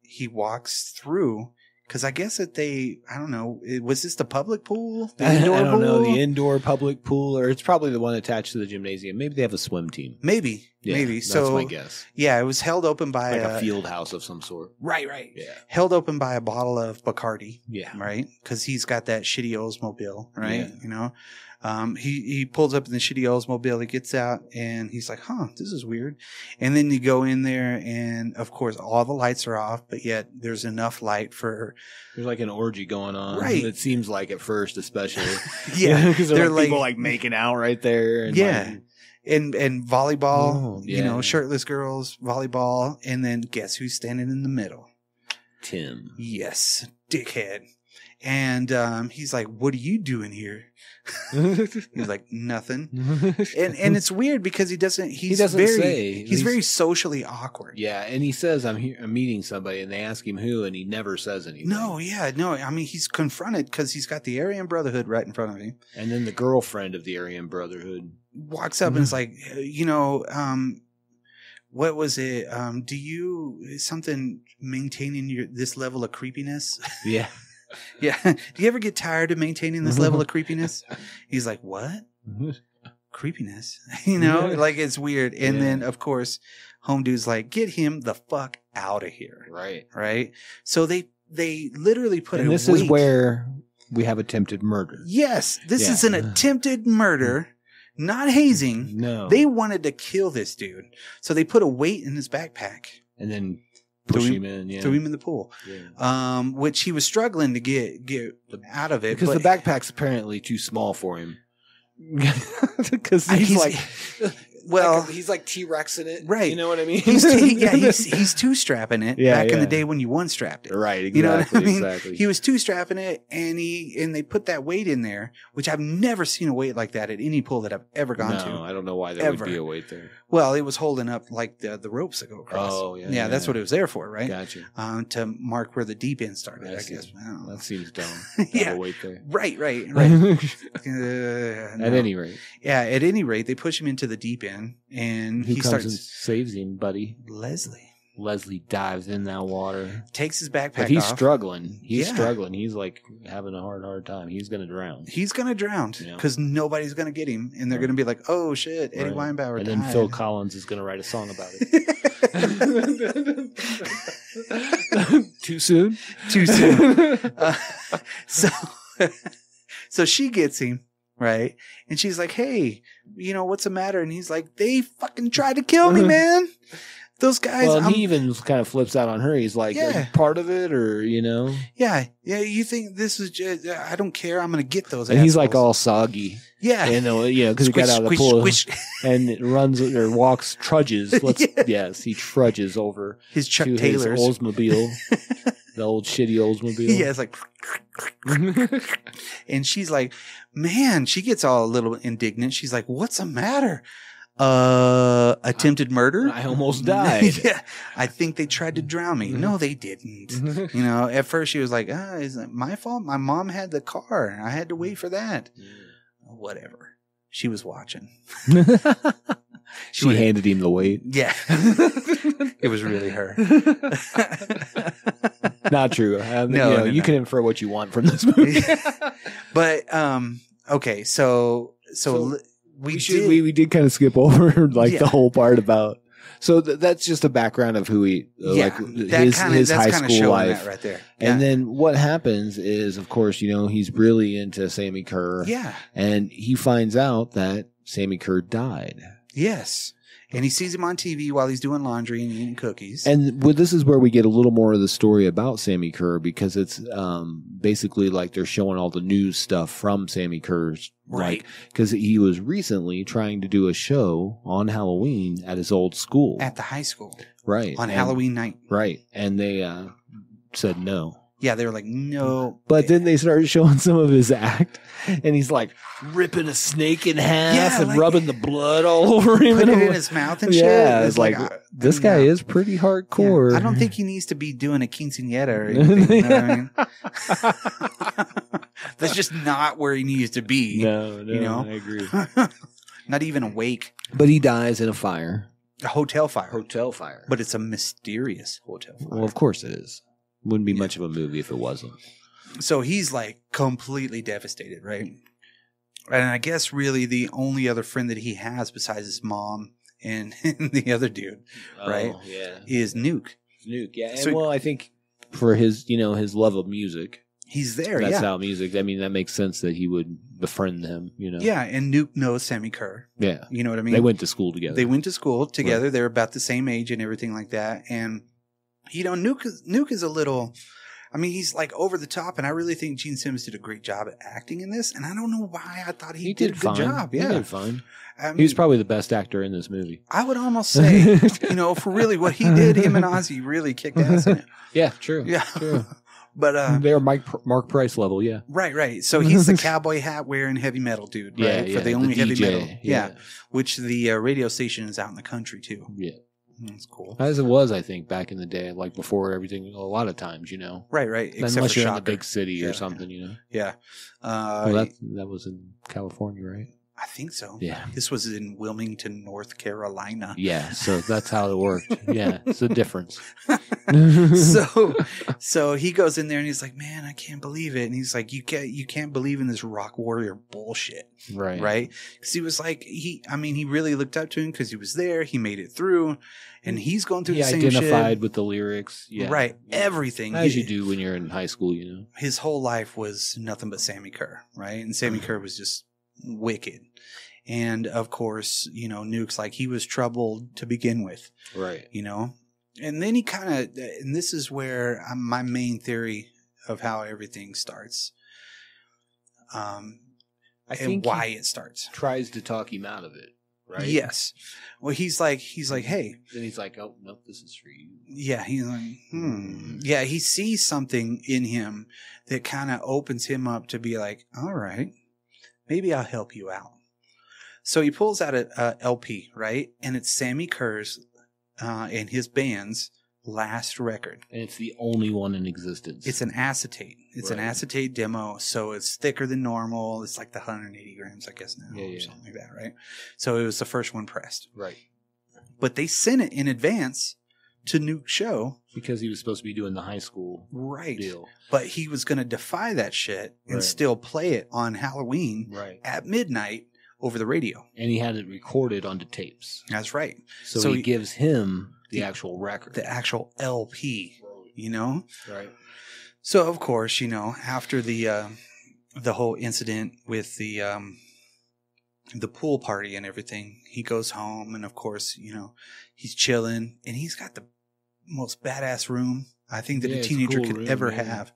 he walks through. Because I guess that I don't know, was this the public pool? The indoor pool? I don't know, the indoor public pool, or it's probably the one attached to the gymnasium. Maybe they have a swim team. Maybe. That's my guess. Yeah, it was held open by like a field house of some sort. Right. Yeah. Held open by a bottle of Bacardi. Yeah. Right? Because he's got that shitty Oldsmobile, right? Yeah. You know? He pulls up in the shitty Oldsmobile. He gets out and he's like, huh, this is weird. And then you go in there and of course all the lights are off, but yet there's enough light for. There's like an orgy going on. Right. It seems like at first, especially. Yeah. Because there's like people like making out right there. And yeah. Like, and volleyball, you know, shirtless girls, volleyball. And then guess who's standing in the middle? Tim. Yes. Dickhead. And he's like, what are you doing here? He's like, nothing. And it's weird because he's very socially awkward. Yeah, and he says, I'm meeting somebody, and they ask him who, and he never says anything. No, I mean, he's confronted because he's got the Aryan Brotherhood right in front of him. And then the girlfriend of the Aryan Brotherhood walks up and is like, you know, what was it? Do you something maintaining this level of creepiness? Yeah. Yeah. Do you ever get tired of maintaining this level of creepiness? He's like, what? Creepiness? You know, like it's weird. And then, of course, home dude's like, get him the fuck out of here. Right. So they literally put it. And this is where we have attempted murder. Yes. This is an attempted murder. Not hazing. No. They wanted to kill this dude. So they put a weight in his backpack. And then threw him in the pool, which he was struggling to get out of it. Because the backpack's apparently too small for him. Because he's like T-Rex in it. Right. You know what I mean? He's two-strapping it back in the day when you one-strapped it. Right, exactly. You know what I mean? Exactly. He was two-strapping it, and they put that weight in there, which I've never seen a weight like that at any pool that I've ever gone to. I don't know why there would be a weight there. Well, it was holding up like the ropes that go across. Oh, yeah. Yeah, that's what it was there for, right? Gotcha. To mark where the deep end started, I guess. Wow. That seems dumb. Yeah. A weight there. Right. At any rate. Yeah, at any rate, they push him into the deep end, and he starts and saves him, buddy. Leslie dives in that water, takes his backpack off. He's struggling. He's like having a hard time. He's gonna drown because nobody's gonna get him, and they're gonna be like, oh shit, Eddie Weinbauer and died. Then Phil Collins is gonna write a song about it. too soon. So she gets him. Right. And she's like, hey, you know, what's the matter? And he's like, they fucking tried to kill me, man. Those guys. Well, he even kind of flips out on her. He's like, yeah. Are you part of it, or, you know? Yeah. Yeah. You think this is just, I don't care. I'm going to get those. And assholes. He's like all soggy. Yeah. You know, yeah, because he got out of the pool and runs or walks, trudges. Yes. He trudges over his Chuck Taylor's Oldsmobile. The old shitty Oldsmobile. Yeah, it's like, and she's like, man, she gets all a little indignant. She's like, what's the matter? Attempted murder? I almost died. Yeah, I think they tried to drown me. No, they didn't. You know, at first she was like, is it my fault? My mom had the car and I had to wait for that. Whatever. She was watching. She handed him the weight. Yeah. It was really her. Not true. No, you can infer what you want from this movie. But, okay. So we did kind of skip over like the whole part about, so that's just a background of who he, like his high school life right there. Yeah. And then what happens is, of course, you know, he's really into Sammy Curr. Yeah. And he finds out that Sammy Curr died. Yes. And he sees him on TV while he's doing laundry and eating cookies. And this is where we get a little more of the story about Sammy Curr, because it's basically like they're showing all the news stuff from Sammy Curr's. Right. Because he was recently trying to do a show on Halloween at his old school. At the high school. Right. On Halloween night. Right. And they said no. Yeah, they were like, no. But then they started showing some of his act, and he's like ripping a snake in half and like, rubbing the blood all over him. Putting it in his mouth and shit. Yeah, it's like this guy is pretty hardcore. Yeah, I don't think he needs to be doing a quinceañera or anything. You know what I mean? That's just not where he needs to be. No, you know? I agree. Not even awake. But he dies in a fire. A hotel fire. Hotel fire. But it's a mysterious hotel fire. Well, of course it is. Wouldn't be much of a movie if it wasn't. So he's like completely devastated, right? And I guess really the only other friend that he has besides his mom and the other dude, right? Yeah. Is Nuke. Nuke, yeah. And so, well, I think for his, you know, his love of music. He's there, that's how music, I mean, that makes sense that he would befriend him, you know? Yeah, and Nuke knows Sammy Curr. Yeah. You know what I mean? They went to school together. They went to school together. Right. They were about the same age and everything like that. And you know, Nuke is a little, I mean, he's like over the top, and I really think Gene Simmons did a great job at acting in this, and I don't know why I thought he did a good job. Yeah. He did fine. I mean, he was probably the best actor in this movie. I would almost say, you know, for really what he did, him and Ozzy really kicked ass in it. Yeah, true. Yeah. True. But they're Marc Price level, yeah. Right, right. So he's the cowboy hat wearing heavy metal dude, right? Yeah, the only DJ, heavy metal. Yeah. Which the radio station is out in the country too. Yeah. That's cool. As it was, I think, back in the day, like before everything, a lot of times, you know. Right, right. Except unless you're in a big city or something, you know. Yeah. Well, that was in California, right? I think so. Yeah. This was in Wilmington, North Carolina. Yeah, so that's how it worked. Yeah, it's a difference. So he goes in there and he's like, man, I can't believe it. And he's like, you can't believe in this rock warrior bullshit. Right. Right? Because he was like, he really looked up to him because he was there. He made it through. And he's going through the same shit. He identified with the lyrics. Yeah. Right. Yeah. Everything. As you do when you're in high school, you know. His whole life was nothing but Sammy Curr, right? And Sammy Curr was just wicked. And of course, you know, Nuke's like, he was troubled to begin with, right? You know. And then he kind of, and this is where my main theory of how everything starts, I think, and why it starts, tries to talk him out of it, right? Yes. Well, he's like hey, then he's like, oh no, this is for you. Yeah. He's like, yeah, he sees something in him that kind of opens him up to be like, all right, maybe I'll help you out. So he pulls out a LP, right? And it's Sammy Curr's and his band's last record. And it's the only one in existence. It's an acetate. It's an acetate demo, so it's thicker than normal. It's like the 180 grams, I guess, now or something like that, right? So it was the first one pressed. Right. But they sent it in advance to Nuke's show. Because he was supposed to be doing the high school deal. But he was going to defy that shit and still play it on Halloween at midnight over the radio. And he had it recorded onto tapes. That's right. So he gives him the actual record. The actual LP, you know? Right. So, of course, you know, after the whole incident with the the pool party and everything. He goes home and, of course, you know, he's chilling. And he's got the most badass room I think that a teenager could ever have.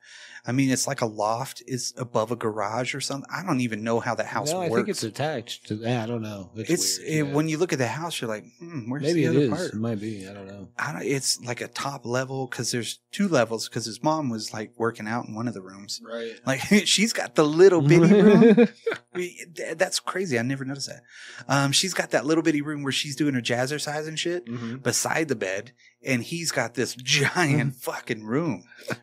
I mean, it's like a loft is above a garage or something. I don't even know how the house works. I think it's attached to that. I don't know. It's weird, when you look at the house, you're like, where's the other part? It might be. I don't know. It's like a top level because there's two levels because his mom was like working out in one of the rooms. Right. Like she's got the little bitty room. That's crazy. I never noticed that. She's got that little bitty room where she's doing her jazzercise and shit beside the bed. And he's got this giant fucking room,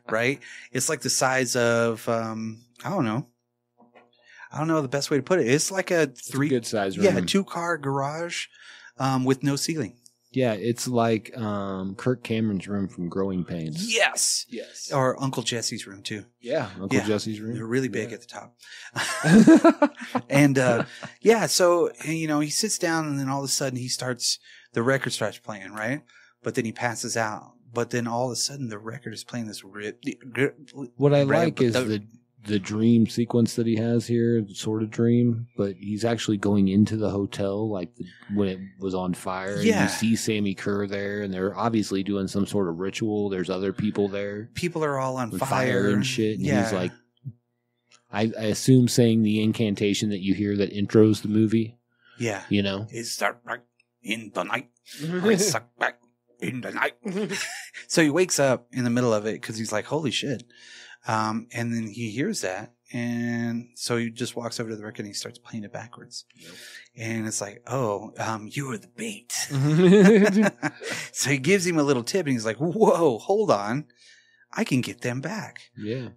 right? It's like the size of, I don't know the best way to put it. It's like a good size room. Yeah, two-car garage with no ceiling. Yeah, it's like Kirk Cameron's room from Growing Pains. Yes. Yes. Or Uncle Jesse's room, too. Yeah, Jesse's room. They're really big at the top. And, so, you know, he sits down and then all of a sudden the record starts playing, right? But then he passes out. But then all of a sudden, the record is playing this rip. What I like is the dream sequence that he has here, sort of dream. But he's actually going into the hotel, like when it was on fire. Yeah. And you see Sammy Curr there, and they're obviously doing some sort of ritual. There's other people there. People are all on fire and shit. And he's like, I assume saying the incantation that you hear that intros the movie. Yeah. You know? It's dark in the night. It's suck back. In the night. So he wakes up in the middle of it because he's like, holy shit. And then he hears that. And so he just walks over to the record and he starts playing it backwards. Yep. And it's like, you were the bait. So he gives him a little tip and he's like, whoa, hold on. I can get them back. Yeah.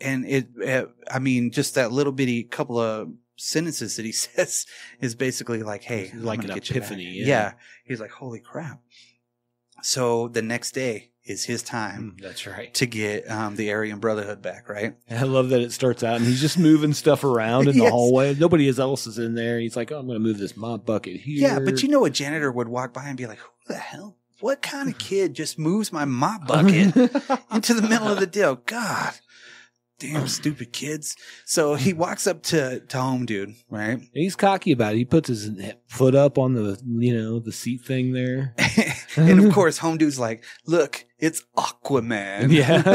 Just that little bitty couple of sentences that he says is basically like, hey, like an epiphany. Yeah. He's like, holy crap. So the next day is his time. That's right. To get the Aryan Brotherhood back, right? I love that it starts out and he's just moving stuff around in the hallway. Nobody else is in there. He's like, I'm going to move this mop bucket here. Yeah, but you know a janitor would walk by and be like, who the hell? What kind of kid just moves my mop bucket into the middle of the deal? God. Damn stupid kids. So he walks up to home dude, right? And he's cocky about it. He puts his foot up on the, the seat thing there. And of course, home dude's like, look, it's Aquaman. Yeah.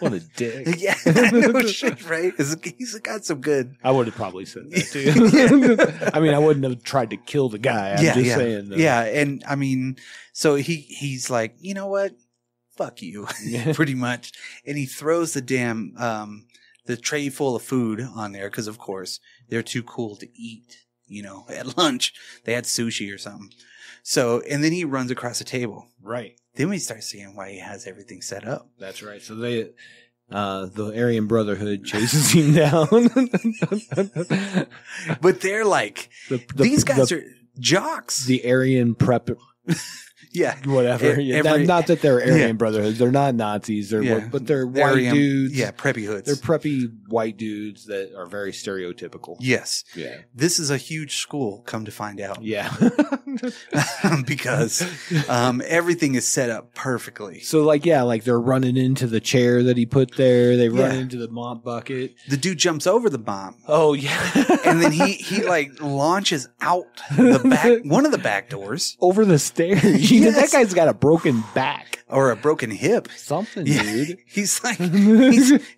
What a dick. Yeah. No shit, right? He's got some good. I would have probably said that too. I mean, I wouldn't have tried to kill the guy. I'm just saying. Though. Yeah. And I mean, so he's like, you know what? Fuck you, pretty much. And he throws the damn the tray full of food on there because, of course, they're too cool to eat. At lunch they had sushi or something. So and then he runs across the table. Right. Then we start seeing why he has everything set up. That's right. So they. The Aryan Brotherhood chases him down. But they're like these guys are jocks. The Aryan prep. Yeah. Whatever. Not that they're Aryan Brotherhoods. They're not Nazis. But they're white Aryan, dudes. Yeah, preppy hoods. They're preppy white dudes that are very stereotypical. Yes. Yeah. This is a huge school, come to find out. Yeah. Because everything is set up perfectly. So, like they're running into the chair that he put there. They run into the mop bucket. The dude jumps over the bomb. Oh, yeah. And then he launches out one of the back doors. Over the stairs. That guy's got a broken back or a broken hip. Something, dude. He's like,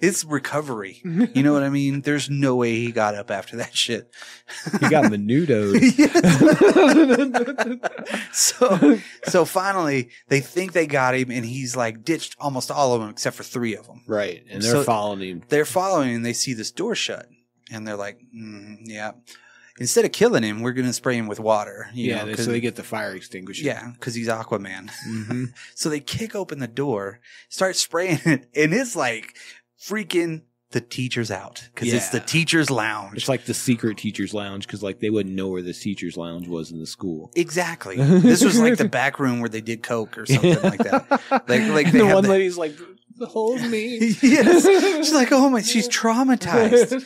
it's recovery. You know what I mean? There's no way he got up after that shit. He got menudoed. So finally, they think they got him, and he's like ditched almost all of them except for three of them. Right, and they're following him. They're following him, and they see this door shut, and they're like, yeah. Instead of killing him, we're going to spray him with water. You know, so they get the fire extinguisher. Yeah, because he's Aquaman. So they kick open the door, start spraying it, and it's like freaking the teacher's out because it's the teacher's lounge. It's like the secret teacher's lounge because they wouldn't know where the teacher's lounge was in the school. Exactly. This was like the back room where they did coke or something like that. Like they the one lady's like... the whole me. Yes. She's like, oh my, she's traumatized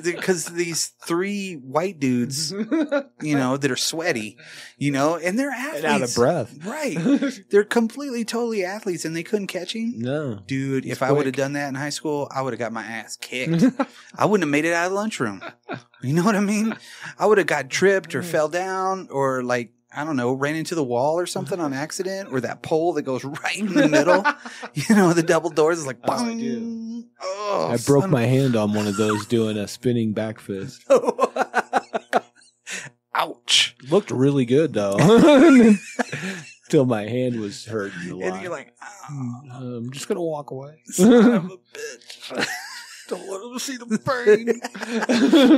because these three white dudes, you know, that are sweaty, you know, and they're athletes. And out of breath. Right. They're completely, totally athletes, and they couldn't catch him. No. Dude, if I would have done that in high school, I would have got my ass kicked. I wouldn't have made it out of the lunchroom. You know what I mean? I would have got tripped or fell down or like, I don't know, ran into the wall or something on accident, or that pole that goes right in the middle. You know, the double doors is like, boom. Oh, I broke my hand on one of those doing a spinning back fist. Ouch. Looked really good, though. Till my hand was hurting a lot. And you're like, oh, I'm just going to walk away. Son of a bitch. Don't want to see the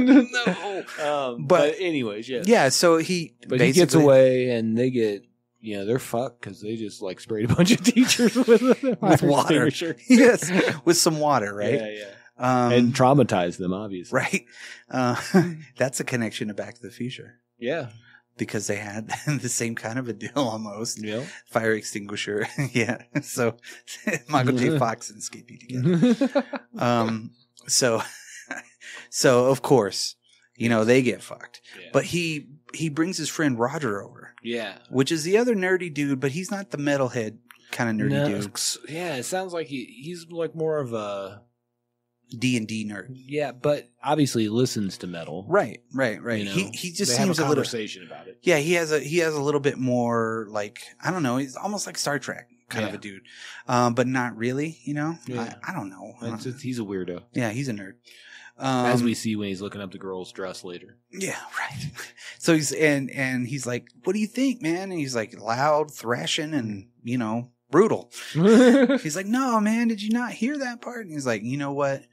burn. No. But anyways, yes. Yeah, so he gets away, and they get, you know, they're fucked because they just like sprayed a bunch of teachers with water. Yes, with some water, right? Yeah, yeah. And traumatized them, obviously. Right. That's a connection to Back to the Future. Yeah. Because they had the same kind of a deal almost. Yep. Fire extinguisher. Yeah. So Michael J. Fox and Skippy together. So of course, you know, they get fucked. Yeah. But he brings his friend Roger over. Yeah. Which is the other nerdy dude, but he's not the metalhead kind of nerdy dude. Yeah, it sounds like he's like more of a D&D nerd. Yeah, but obviously listens to metal. Right. You know, he just seems a conversation about it. Yeah, he has a little bit more like, I don't know, he's almost like Star Trek kind of a dude. But not really, you know? Yeah. I don't know. He's a weirdo. Yeah, he's a nerd. As we see when he's looking up the girl's dress later. Yeah, right. So he's like, "What do you think, man?" And he's like loud, thrashing, and, you know, brutal. He's like, "No, man, did you not hear that part?" And he's like, "You know what?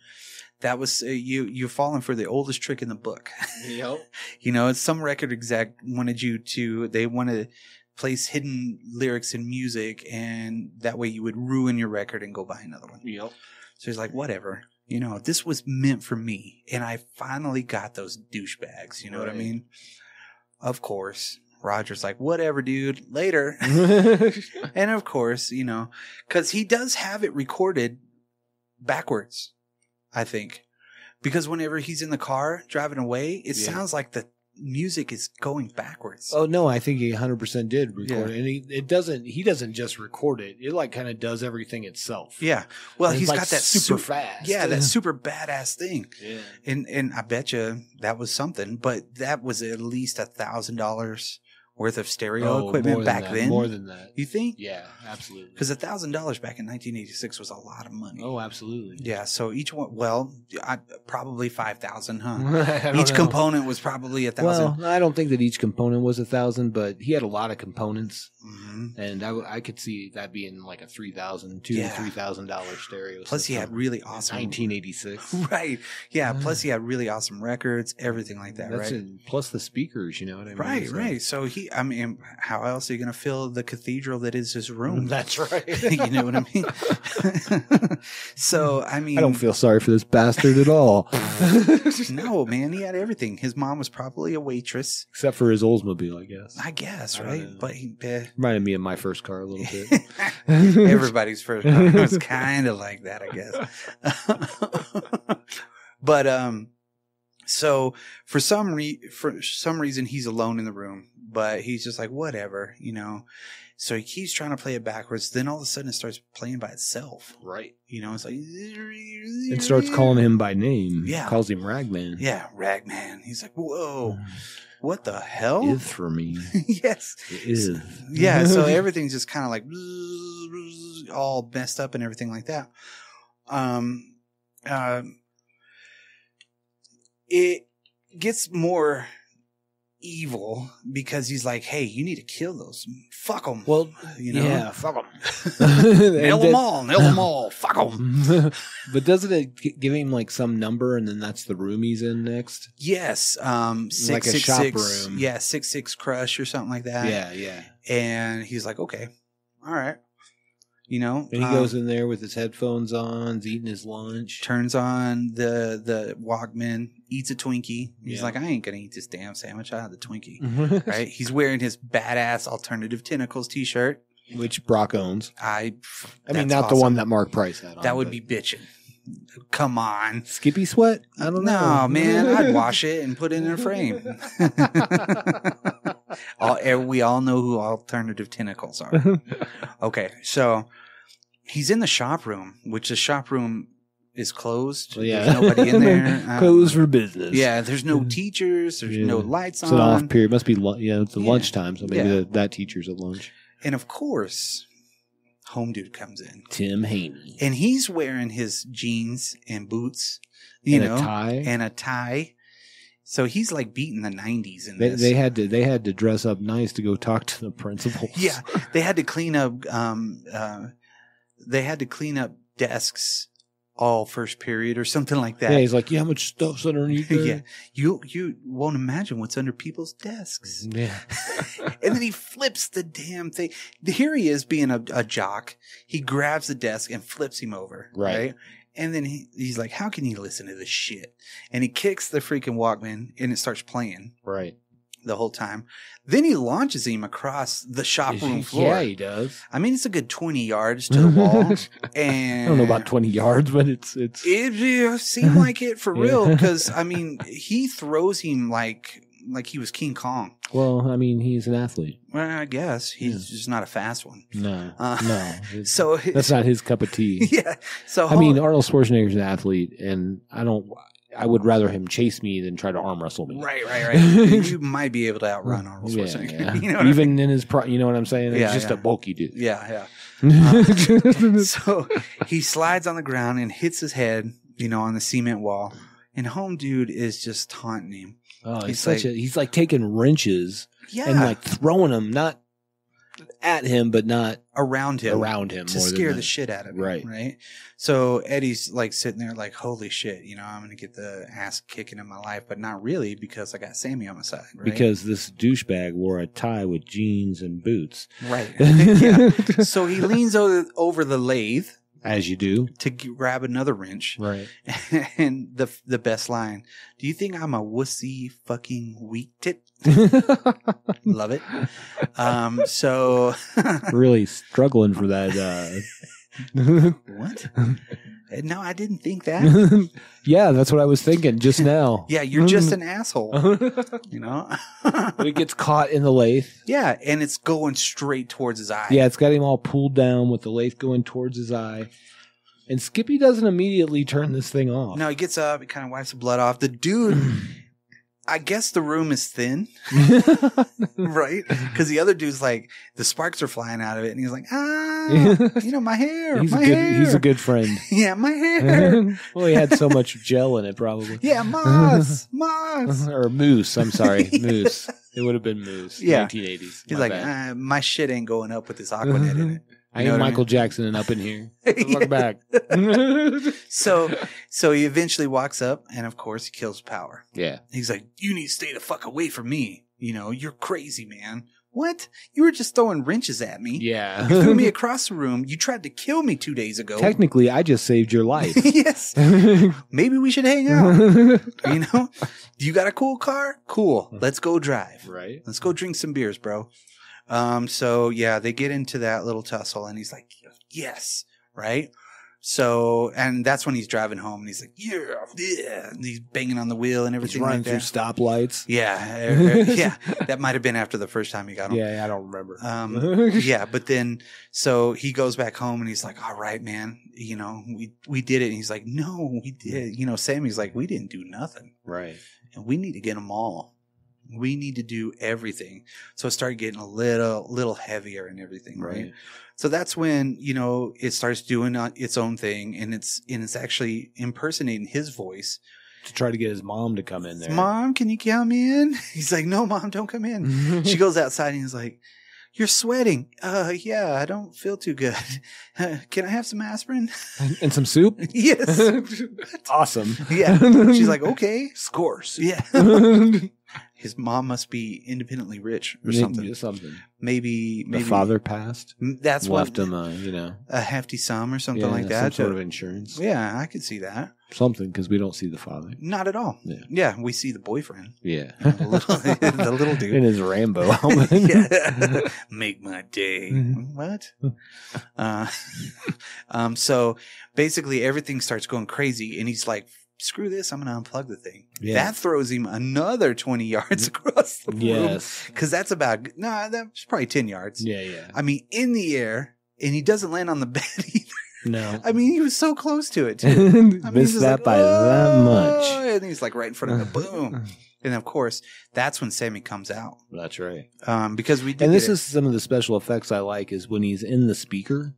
That was you're falling for the oldest trick in the book." Yep. You know, some record exec wanted you to. They want to place hidden lyrics in music, and that way you would ruin your record and go buy another one. Yep. So he's like, "Whatever. You know, this was meant for me, and I finally got those douchebags." You know what I mean? Of course. Roger's like, "Whatever, dude, later." And of course, you know, because he does have it recorded backwards, I think. Because whenever he's in the car driving away, it sounds like the music is going backwards. Oh, no, I think he 100% did record it. And he doesn't just record it. It like kind of does everything itself. Yeah. Well, he's like got that super fast. Yeah, that super badass thing. Yeah. And I bet you that was something, but that was at least $1,000 worth of stereo equipment back then. More than that. You think? Yeah, absolutely. Because $1,000 back in 1986 was a lot of money. Oh, absolutely. Yeah, so each one, probably 5,000, huh? Each component was probably 1,000. Well, I don't think that each component was 1,000, but he had a lot of components. Mm-hmm. And I could see that being like a $3,000, $2,000 to $3,000 stereo. Plus he had really awesome. 1986. Right. Yeah, plus he had really awesome records, everything like that, right? Plus the speakers, you know what I mean? Right, right. So I mean, how else are you going to fill the cathedral that is his room? That's right. You know what I mean? So, I mean. I don't feel sorry for this bastard at all. No, man. He had everything. His mom was probably a waitress. Except for his Oldsmobile, I guess. Right? But he reminded me of my first car a little bit. Everybody's first car was kind of like that, I guess. But, so for some reason he's alone in the room, but he's just like, whatever, you know. So he keeps trying to play it backwards. Then all of a sudden it starts playing by itself. Right. You know, it's like. It starts calling him by name. Yeah. Calls him Ragman. Yeah, Ragman. He's like, whoa. What the hell? It is for me. Yes. It is. Yeah, so everything's just kind of like all messed up and everything like that. It gets more evil because he's like, "Hey, you need to kill those. Fuck them." Well, you know, yeah, fuck them. Nail them all. Fuck them. But doesn't it give him like some number, and then that's the room he's in next? Yes, 666. Yeah, 66 Crush or something like that. Yeah, yeah. And he's like, "Okay, all right." You know, and he goes in there with his headphones on, he's eating his lunch, turns on the Walkman, eats a Twinkie. He's like, "I ain't gonna eat this damn sandwich. I have the Twinkie." Right? He's wearing his badass Alternative Tentacles T-shirt. Which Brock owns. I mean, not awesome. The one that Marc Price had on. That would be bitching. Come on. Skippy sweat? I don't know. No, man. I'd wash it and put it in a frame. We all know who alternative tentacles are. Okay. So he's in the shop room, which the shop room is closed. Well, yeah. There's nobody in there. Closed for business. Yeah. There's no teachers. There's no lights on. It's an off period. Must be it's the lunchtime, so maybe that teacher's at lunch. And of course, Home Dude comes in. Tim Haney. And he's wearing his jeans and boots, and a tie. So he's like beating the 90s in this. They had to dress up nice to go talk to the principals. Yeah, they had to clean up. They had to clean up desks all first period or something like that. Yeah, he's like, how much stuff's underneath there? Yeah, you won't imagine what's under people's desks. Yeah. And then he flips the damn thing. Here he is being a jock. He grabs the desk and flips him over. Right? And then he's like, how can you listen to this shit? And he kicks the freaking Walkman and it starts playing. Right. The whole time. Then he launches him across the shop room floor. Yeah, he does. I mean, it's a good 20 yards to the wall. And I don't know about 20 yards, but it seemed like it for real. Because, I mean, he throws him like he was King Kong. Well, I mean, he's an athlete. Well, I guess. He's just not a fast one. No. No. So that's not his cup of tea. Yeah. So I mean, Arnold Schwarzenegger's an athlete, and I would rather him chase me than try to arm wrestle me. Right. You might be able to outrun Arnold Schwarzenegger. Yeah. You know even I mean? In his pro, you know what I'm saying? He's just a bulky dude. Yeah. So he slides on the ground and hits his head, on the cement wall. And Home Dude is just taunting him. Oh, he's like taking wrenches and like throwing them, not at him, but not around him to scare the shit out of him. Right. So Eddie's like sitting there like, holy shit, I'm going to get the ass kicking in my life, but not really because I got Sammy on my side. Right? Because this douchebag wore a tie with jeans and boots. Right. So he leans over the lathe. As you do. To grab another wrench. Right. And the best line, do you think I'm a wussy fucking weak tit? Love it. So. Really struggling for that. What? No, I didn't think that. Yeah, that's what I was thinking just now. Yeah, you're just an asshole. But it gets caught in the lathe. Yeah, and it's going straight towards his eye. Yeah, it's got him all pulled down with the lathe going towards his eye. And Skippy doesn't immediately turn this thing off. No, he gets up. He kind of wipes the blood off. The dude... I guess the room is thin, right? Because the other dude's like, the sparks are flying out of it. And he's like, my hair, He's a good friend. Yeah, my hair. Well, he had so much gel in it probably. Yeah, moss. Or moose, I'm sorry, moose. It would have been moose, 1980s. He's like, my shit ain't going up with this Aquanet in it. I am Michael Jackson and up in here. Look back. So he eventually walks up and, of course, he kills Power. Yeah. He's like, you need to stay the fuck away from me. You're crazy, man. What? You were just throwing wrenches at me. Yeah. You threw me across the room. You tried to kill me 2 days ago. Technically, I just saved your life. Yes. Maybe we should hang out. You got a cool car? Cool. Let's go drive. Right. Let's go drink some beers, bro. So yeah, they get into that little tussle and he's like, yes. Right. So, and that's when he's driving home and he's like, yeah. And he's banging on the wheel and everything. He's running through stoplights. Yeah. Yeah. That might've been after the first time he got home. Yeah. I don't remember. Yeah. But then, so he goes back home and he's like, all right, man, we did it. And he's like, no, we did. Sammy's like, we didn't do nothing. Right. And we need to get them all. We need to do everything. So it started getting a little heavier and everything, right? So that's when, it starts doing its own thing and it's actually impersonating his voice. To try to get his mom to come in there. Mom, can you come in? He's like, no, Mom, don't come in. She goes outside and he's like, you're sweating. Yeah, I don't feel too good. Can I have some aspirin? And some soup? Yes. Awesome. Yeah. She's like, okay. Scores. Yeah. his mom must be independently rich or something. Maybe the father passed. That's left him a hefty sum or something like that. Some sort of insurance. Yeah, I could see that. Something, because we don't see the father. Not at all. Yeah, we see the boyfriend. Yeah, the little dude in his Rambo helmet. Yeah. Make my day. Mm-hmm. What? So basically, everything starts going crazy, and he's like, "Screw this! I'm going to unplug the thing." Yeah. That throws him another 20 yards across the room. Yes, because that's that's probably 10 yards. Yeah. I mean, in the air, and he doesn't land on the bed either. No, I mean, he was so close to it too. Missed that by that much, and he's like right in front of the boom. And of course, that's when Sammy comes out. That's right. Because we did, and this is some of the special effects I like is when he's in the speaker,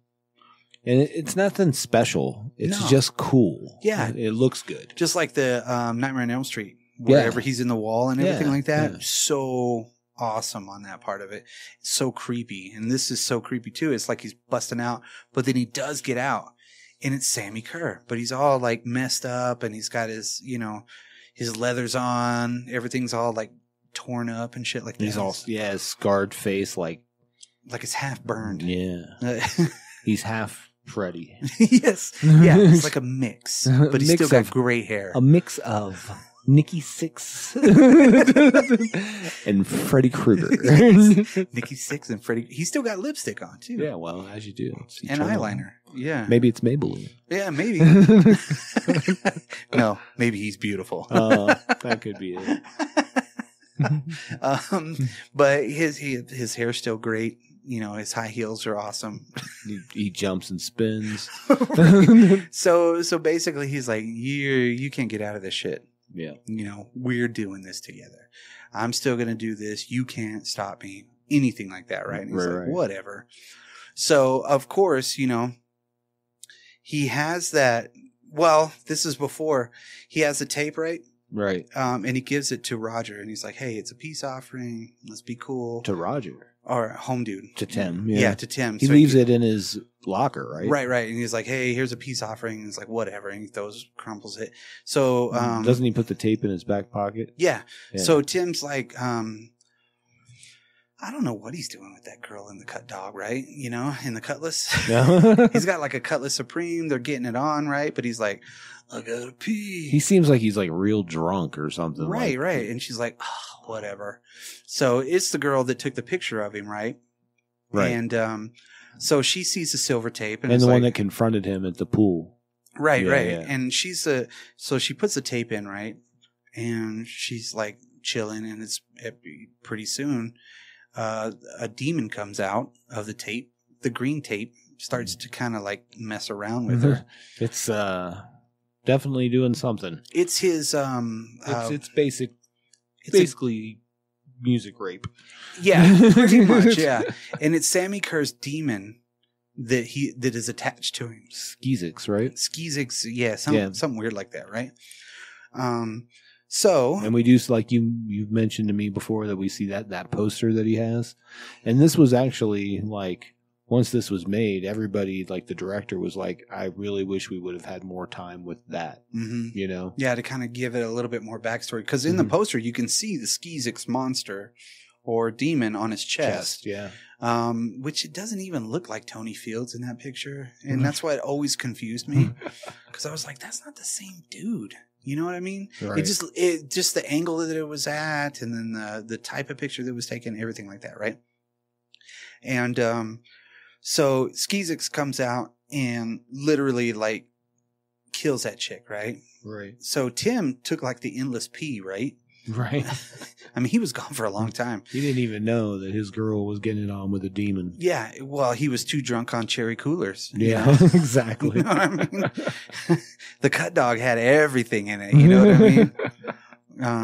and it's nothing special. It's just cool. Yeah, it looks good. Just like the Nightmare on Elm Street, wherever he's in the wall and everything like that. Yeah. So awesome on that part of it. It's so creepy, and this is so creepy too. It's like he's busting out, but then he does get out, and it's Sammy Curr, but he's all like messed up, and he's got his his leathers on, everything's all like torn up and shit like that. He's all his scarred face, like it's half burned. Yeah, he's half Freddy. Yes, yeah, it's like a mix, but he's still got gray hair. A mix of Nikki Sixx and Freddy Krueger. Nikki Sixx and Freddy. He's still got lipstick on too. Yeah, well, as you do. And eyeliner. Yeah. Maybe it's Maybelline. Yeah, maybe. No, maybe he's beautiful. That could be it. But his hair's still great. His high heels are awesome. He jumps and spins. Right. So basically, he's like, you can't get out of this shit. Yeah. We're doing this together. I'm still going to do this. You can't stop me. Anything like that, right? And he's like, whatever. So, of course, he has that. Well, this is before. He has the tape, right? Right. And he gives it to Roger. And he's like, hey, it's a peace offering. Let's be cool. To Roger. Or home dude. To Tim. Yeah, to Tim. He leaves it in his locker, right? Right. And he's like, hey, here's a peace offering. And it's like, whatever. And he crumples it. So doesn't he put the tape in his back pocket? Yeah. So Tim's like, I don't know what he's doing with that girl in the cut dog, right? In the cutlass. No. He's got like a Cutlass Supreme. They're getting it on, right? But he's like, I gotta pee. He seems like he's like real drunk or something. Right. And she's like, oh, whatever. So it's the girl that took the picture of him, right? Right. And so she sees the silver tape. And the one that confronted him at the pool. Right. Yeah. And so she puts the tape in, right? And she's like chilling, and pretty soon a demon comes out of the tape. The green tape starts to kind of like mess around with her. It's definitely doing something. It's his basically music rape. Yeah, pretty much. Yeah, and it's Sammy Kerr's demon that is attached to him. Skeezix, right? Skeezix, yeah, something weird like that, right? So, and we do, like you've mentioned to me before, that we see that poster that he has, and this was actually like, once this was made, everybody, like the director, was like, I really wish we would have had more time with that, Yeah, to kind of give it a little bit more backstory. Because in the poster, you can see the Skeezix monster or demon on his chest. Which it doesn't even look like Tony Fields in that picture. And that's why it always confused me. Because I was like, that's not the same dude. You know what I mean? Right. It just the angle that it was at, and then the type of picture that was taken, everything like that, right? And so Skeezix comes out and literally like kills that chick, right? Right. So Tim took like the endless pee, right? Right. I mean, he was gone for a long time. He didn't even know that his girl was getting it on with a demon. Yeah. Well, he was too drunk on cherry coolers. Yeah, exactly. You know what I mean? The cut dog had everything in it. You know what I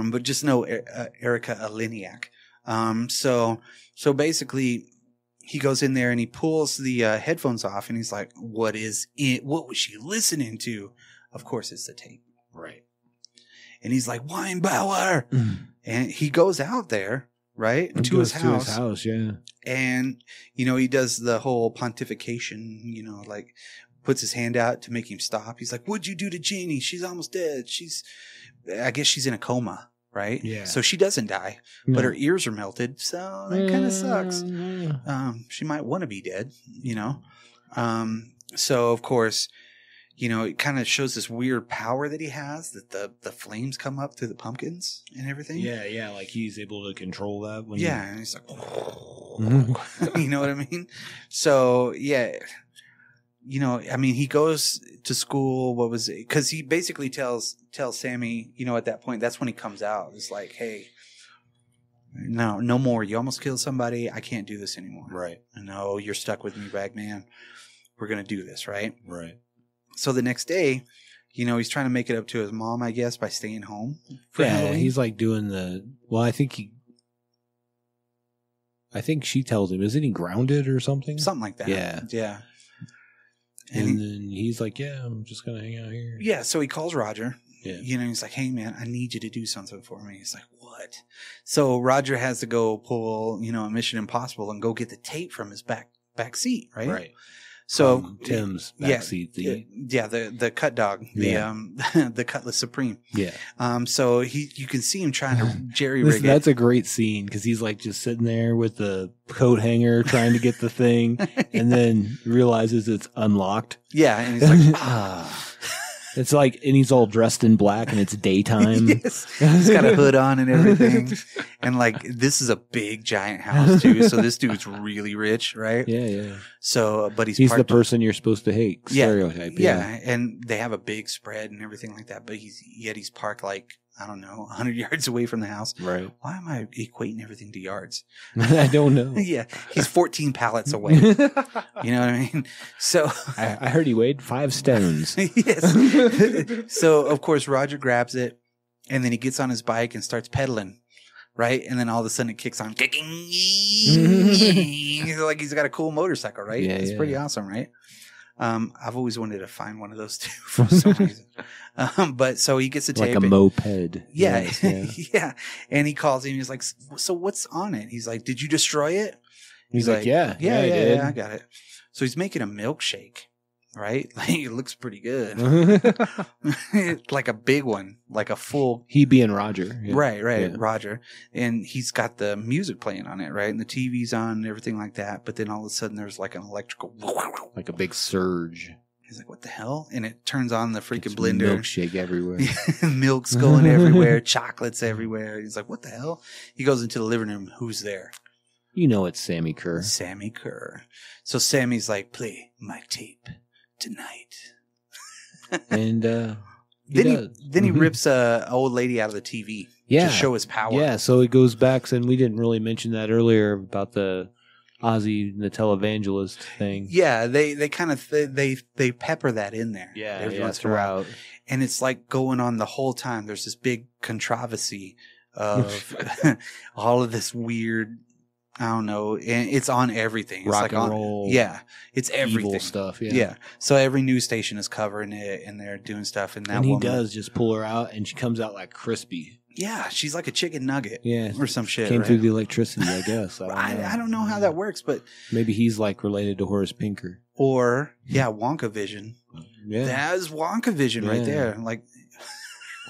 mean? But just no Erica Aliniak. So basically, he goes in there and he pulls the headphones off, and he's like, what is it? What was she listening to? Of course, it's the tape. Right. And he's like, Weinbauer. And he goes out there, right? To his house, yeah. And, he does the whole pontification, like puts his hand out to make him stop. He's like, what'd you do to Jeannie? She's almost dead. I guess she's in a coma. right? Yeah. So she doesn't die, but her ears are melted. So that kind of sucks. She might want to be dead, you know? So of course, you know, it kind of shows this weird power that he has, that the flames come up through the pumpkins and everything. Yeah. Yeah. Like he's able to control that. When and he's like, you know what I mean? So yeah. You know, I mean, he goes to school. What was it? Because he basically tells Sammy, you know, at that point, that's when he comes out. It's like, hey, no more. You almost killed somebody. I can't do this anymore. Right. No, you're stuck with me, Bagman. We're going to do this, right? Right. So the next day, you know, he's trying to make it up to his mom, I guess, by staying home. He's like doing the – well, I think she tells him, isn't he grounded or something? Something like that. Yeah. Yeah. And then he's like, yeah, I'm just going to hang out here. Yeah. So he calls Roger. Yeah. You know, he's like, hey, man, I need you to do something for me. He's like, what? So Roger has to go pull, you know, a Mission Impossible and go get the tape from his back seat. Right. Right. So Tim's back seat. The cut dog, the Cutlass Supreme. Yeah. So you can see him trying to jerry-rig it. That's a great scene because he's like just sitting there with the coat hanger trying to get the thing, and then realizes it's unlocked. Yeah, and he's like, ah. It's like, and he's all dressed in black, and it's daytime. Yes. He's got a hood on and everything. And like, this is a big, giant house too. So this dude's really rich, right? Yeah, yeah. So, but he's the person you're supposed to hate. Stereotype. Yeah. Yeah, and they have a big spread and everything like that. But he's parked like, I don't know, 100 yards away from the house. Right. Why am I equating everything to yards? I don't know. Yeah. He's 14 pallets away. You know what I mean? So I heard he weighed 5 stones. Yes. So, of course, Roger grabs it, and then he gets on his bike and starts pedaling, right? And then all of a sudden it kicks on. Like he's got a cool motorcycle, right? Yeah, it's pretty awesome, right? I've always wanted to find one of those too for some reason. But so he gets a tape. Like a moped. Yeah. Yes, yeah. Yeah. And he calls him. He's like, so what's on it? He's like, did you destroy it? He's like, yeah, I got it. So he's making a milkshake, right? Like, it looks pretty good. Like a big one, like a full. He being Roger. Yeah. Right. Yeah. Roger. And he's got the music playing on it, right? And the TV's on and everything like that. But then all of a sudden there's like an electrical. Like a big surge. He's like, what the hell? And it turns on the freaking blender. Milkshake everywhere. Milk's going everywhere. Chocolate's everywhere. He's like, what the hell? He goes into the living room. Who's there? You know it's Sammy Curr. Sammy Curr. So Sammy's like, play my tape tonight. And he rips an old lady out of the TV to show his power. Yeah, so he goes back, and we didn't really mention that earlier about the Ozzy and the televangelist thing. Yeah, they kind of they pepper that in there. Yeah, throughout. And it's like going on the whole time. There's this big controversy of all of this weird. I don't know. And it's on everything. It's rock like and roll. Yeah, it's everything. Evil stuff. Yeah. Yeah. So every news station is covering it, and they're doing stuff. And that woman does just pull her out, and she comes out like crispy. Yeah, she's like a chicken nugget or some shit. Came through the electricity, I guess. I don't know how that works, but... Maybe he's like related to Horace Pinker. Or, Wonka Vision. Yeah. That is Wonka Vision right there. Like...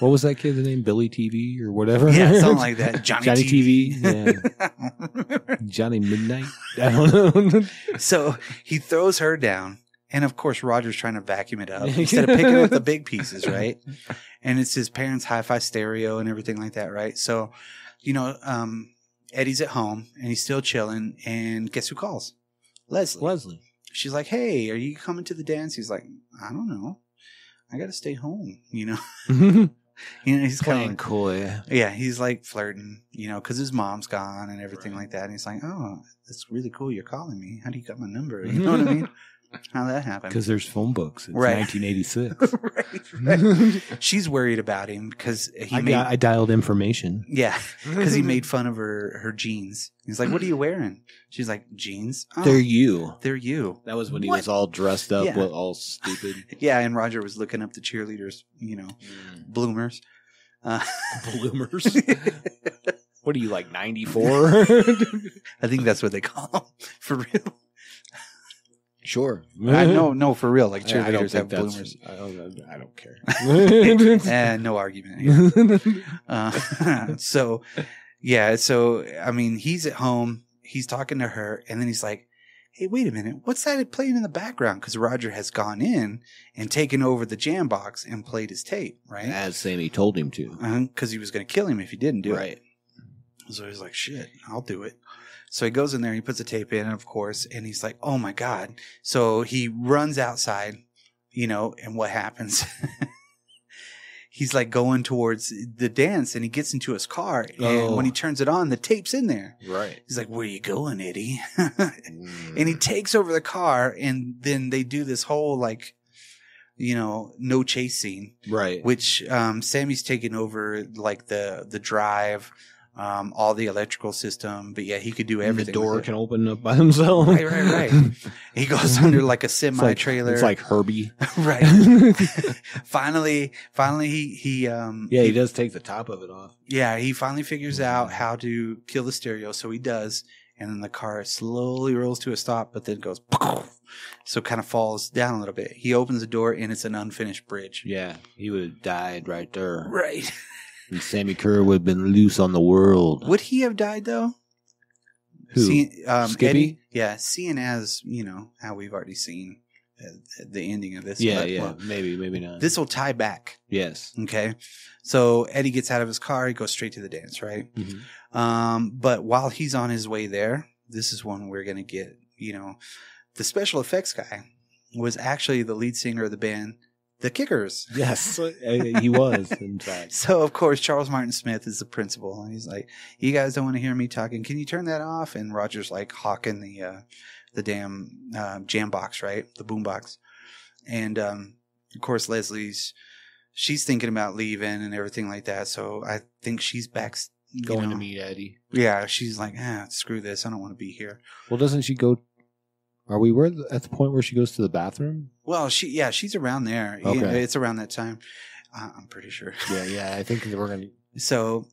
What was that kid's name? Billy TV or whatever? Yeah, something like that. Johnny TV. Yeah. Johnny Midnight. I don't know. So he throws her down. And, of course, Roger's trying to vacuum it up instead of picking up the big pieces, right? And it's his parents' hi-fi stereo and everything like that, right? So, you know, Eddie's at home, and he's still chilling. And guess who calls? Leslie. She's like, hey, are you coming to the dance? He's like, I don't know. I got to stay home, you know? You know, he's playing kind of like, cool, yeah. He's like flirting, you know, because his mom's gone and everything like that. And he's like, oh, that's really cool. You're calling me. How do you got my number? You know what I mean? How that happened? Because there's phone books. It's 1986. Right. She's worried about him because I dialed information. Yeah, because he made fun of her jeans. He's like, "What are you wearing?" She's like, "Jeans? Oh, they're you." That was when he was all dressed up, all stupid. Yeah, and Roger was looking up the cheerleaders. You know, bloomers. Bloomers. What are you, like 94? I think that's what they call them, for real. Sure. No, for real. Like cheerleaders have bloomers. I don't care. No argument here. So, I mean, he's at home. He's talking to her. And then he's like, hey, wait a minute. What's that playing in the background? Because Roger has gone in and taken over the jam box and played his tape, right? As Sammy told him to. Because he was going to kill him if he didn't do it. Right. So he's like, shit, I'll do it. So he goes in there, he puts the tape in, of course, and he's like, oh my God. So he runs outside, and what happens? He's like going towards the dance and he gets into his car. And when he turns it on, the tape's in there. Right. He's like, where you going, Eddie? And he takes over the car, and then they do this whole no chase scene. Right. Which Sammy's taking over the drive. All the electrical system, but yeah, he could do everything. The door can open up by himself. Right. He goes under a semi trailer. It's like Herbie. Right. Finally, he does take the top of it off. Yeah. He finally figures out how to kill the stereo. So he does. And then the car slowly rolls to a stop, but then goes, so kind of falls down a little bit. He opens the door and it's an unfinished bridge. Yeah. He would have died right there. Right. And Sammy Curr would have been loose on the world. Would he have died, though? Who? Skippy? Eddie? Yeah, seeing as, how we've already seen the ending of this. Yeah, maybe not. This will tie back. Yes. Okay. So Eddie gets out of his car. He goes straight to the dance, right? Mm-hmm. But while he's on his way there, this is when we're going to get, the special effects guy was actually the lead singer of the band, The Kickers. Yes, he was, in fact. So, of course, Charles Martin Smith is the principal. And he's like, you guys don't want to hear me talking. Can you turn that off? And Roger's like hawking the damn jam box, right? The boom box. And, of course, Leslie's – she's thinking about leaving and everything like that. So I think she's back – going to meet Eddie. Yeah, she's like, screw this. I don't want to be here. Well, doesn't she go – are we at the point where she goes to the bathroom? Well, she's around there. Okay. It's around that time. I'm pretty sure. Yeah, I think we're going to. So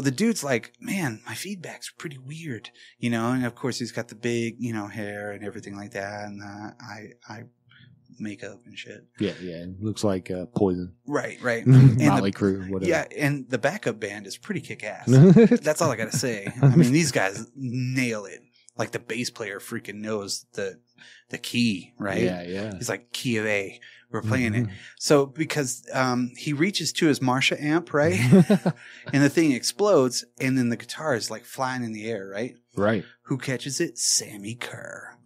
the dude's like, man, my feedback's pretty weird, and of course he's got the big, hair and everything like that, and I makeup and shit. Yeah, it looks like Poison. Right. Motley Crue, whatever. Yeah, and the backup band is pretty kick-ass. That's all I got to say. I mean, these guys nail it. Like the bass player freaking knows the key, right? Yeah. He's like, key of A. We're playing it. So because he reaches to his Marshall amp, right? And the thing explodes. And then the guitar is like flying in the air, right? Right. Who catches it? Sammy Curr.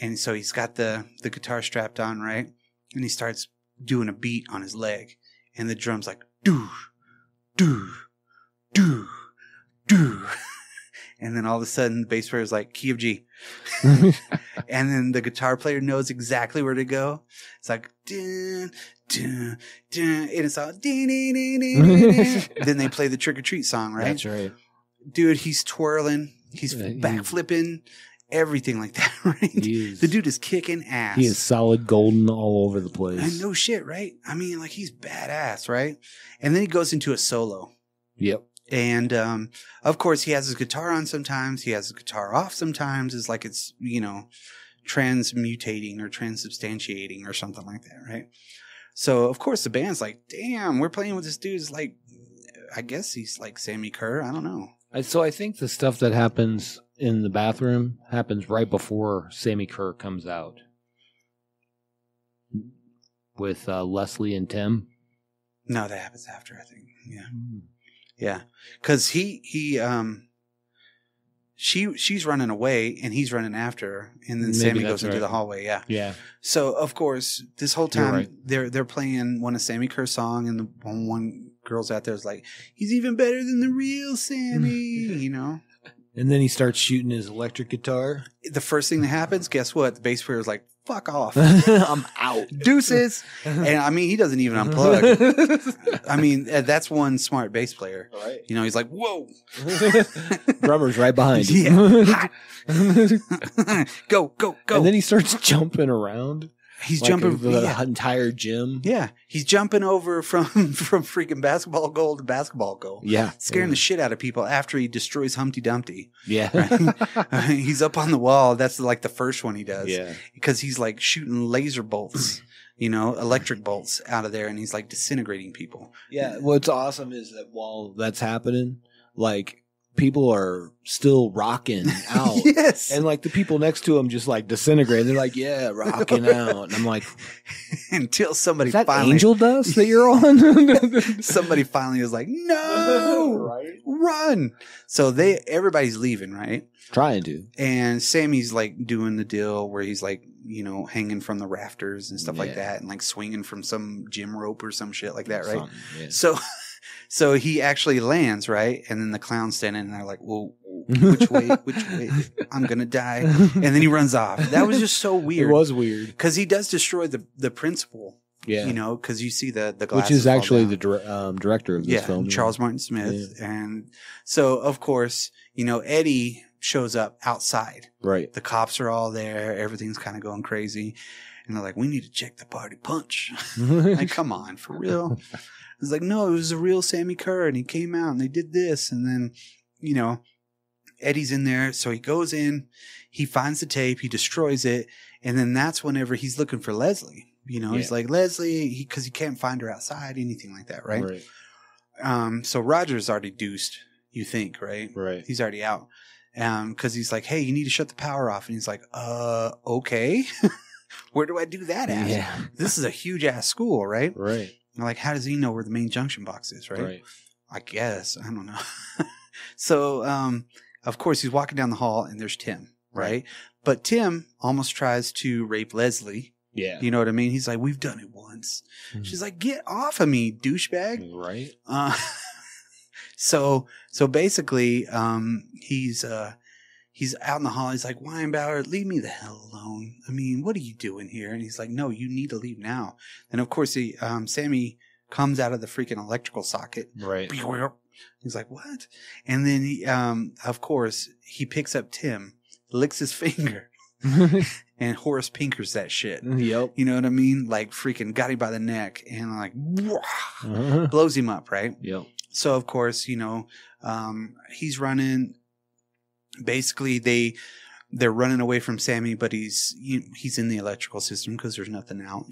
And so he's got the guitar strapped on, right? And he starts doing a beat on his leg. And the drum's like, doo, doo, doo, doo. And then all of a sudden, the bass player is like, key of G. And then the guitar player knows exactly where to go. It's like, dun, dun, dun. And it's all, dee, dee, dee, dee, dee. Then they play the Trick or Treat song, right? That's right. Dude, he's twirling. He's backflipping. Everything like that, right? The dude is kicking ass. He is solid golden all over the place. And no shit, right? I mean, he's badass, right? And then he goes into a solo. Yep. And, of course, he has his guitar on sometimes. He has his guitar off sometimes. It's like it's, transmutating or transubstantiating or something like that, right? So, of course, the band's like, damn, we're playing with this dude's like, I guess he's like Sammy Curr. I don't know. So I think the stuff that happens in the bathroom happens right before Sammy Curr comes out with Leslie and Tim. No, that happens after, I think. Yeah. Mm-hmm. Yeah, because she's running away and he's running after her, and then Sammy goes into the hallway. Yeah. So of course, this whole time they're playing one of Sammy Kerr's song, and the one girl's out there's like, he's even better than the real Sammy, And then he starts shooting his electric guitar. The first thing that happens, guess what? The bass player is like, fuck off. I'm out. Deuces. And I mean, he doesn't even unplug. I mean, that's one smart bass player. Right. He's like, whoa. Drummer's right behind you. Yeah. Go. And then he starts jumping around. He's like jumping the entire gym. Yeah. He's jumping over from freaking basketball goal to basketball goal. Yeah. Scaring the shit out of people after he destroys Humpty Dumpty. Yeah. Right? He's up on the wall. That's like the first one he does. Yeah. Because he's like shooting laser bolts, you know, electric bolts out of there. And he's like disintegrating people. Yeah. What's awesome is that while that's happening, like, people are still rocking out. Yes. And like the people next to him just like disintegrate. They're like, yeah, rocking out. And I'm like, until somebody is that finally. Angel dust that you're on? Somebody finally is like, no, right? Run. So everybody's leaving, right? Trying to. And Sammy's like doing the deal where he's like, you know, hanging from the rafters and stuff like that. And like swinging from some gym rope or some shit like that, right? Yeah. So he actually lands, right? And then the clown's standing and they're like, well, which way? I'm going to die. And then he runs off. That was just so weird. It was weird. Because he does destroy the principal. Yeah. You know, because you see the glasses. Which is actually the director of this film. Charles Martin Smith. Yeah. And so, of course, you know, Eddie shows up outside. Right. The cops are all there. Everything's kind of going crazy. And they're like, we need to check the party punch. Like, come on, for real? It's like, no, it was a real Sammy Curr, and he came out, and they did this, and then, you know, Eddie's in there, so he goes in, he finds the tape, he destroys it, and then that's whenever he's looking for Leslie, you know, he's like, Leslie, because he can't find her outside, anything like that, right? So Roger's already deuced, you think, right? Right. He's already out, because he's like, hey, you need to shut the power off, and he's like, okay, where do I do that at? Yeah. This is a huge-ass school, right? Right. Like, how does he know where the main junction box is, right? I guess. I don't know. So, of course, he's walking down the hall, and there's Tim, right? But Tim almost tries to rape Leslie. Yeah. You know what I mean? He's like, we've done it once. Mm-hmm. She's like, get off of me, douchebag. Right. So basically, he's out in the hall. He's like, Weinbauer, leave me the hell alone. I mean, what are you doing here? And he's like, no, you need to leave now. And, of course, Sammy comes out of the freaking electrical socket. Right. He's like, what? And then, of course, he picks up Tim, licks his finger, and Horace Pinkers that shit. Yep. You know what I mean? Like, freaking got him by the neck and, like, blows him up, right? Yep. So, of course, you know, he's running. Basically, they're running away from Sammy, but he's in the electrical system because there's nothing out.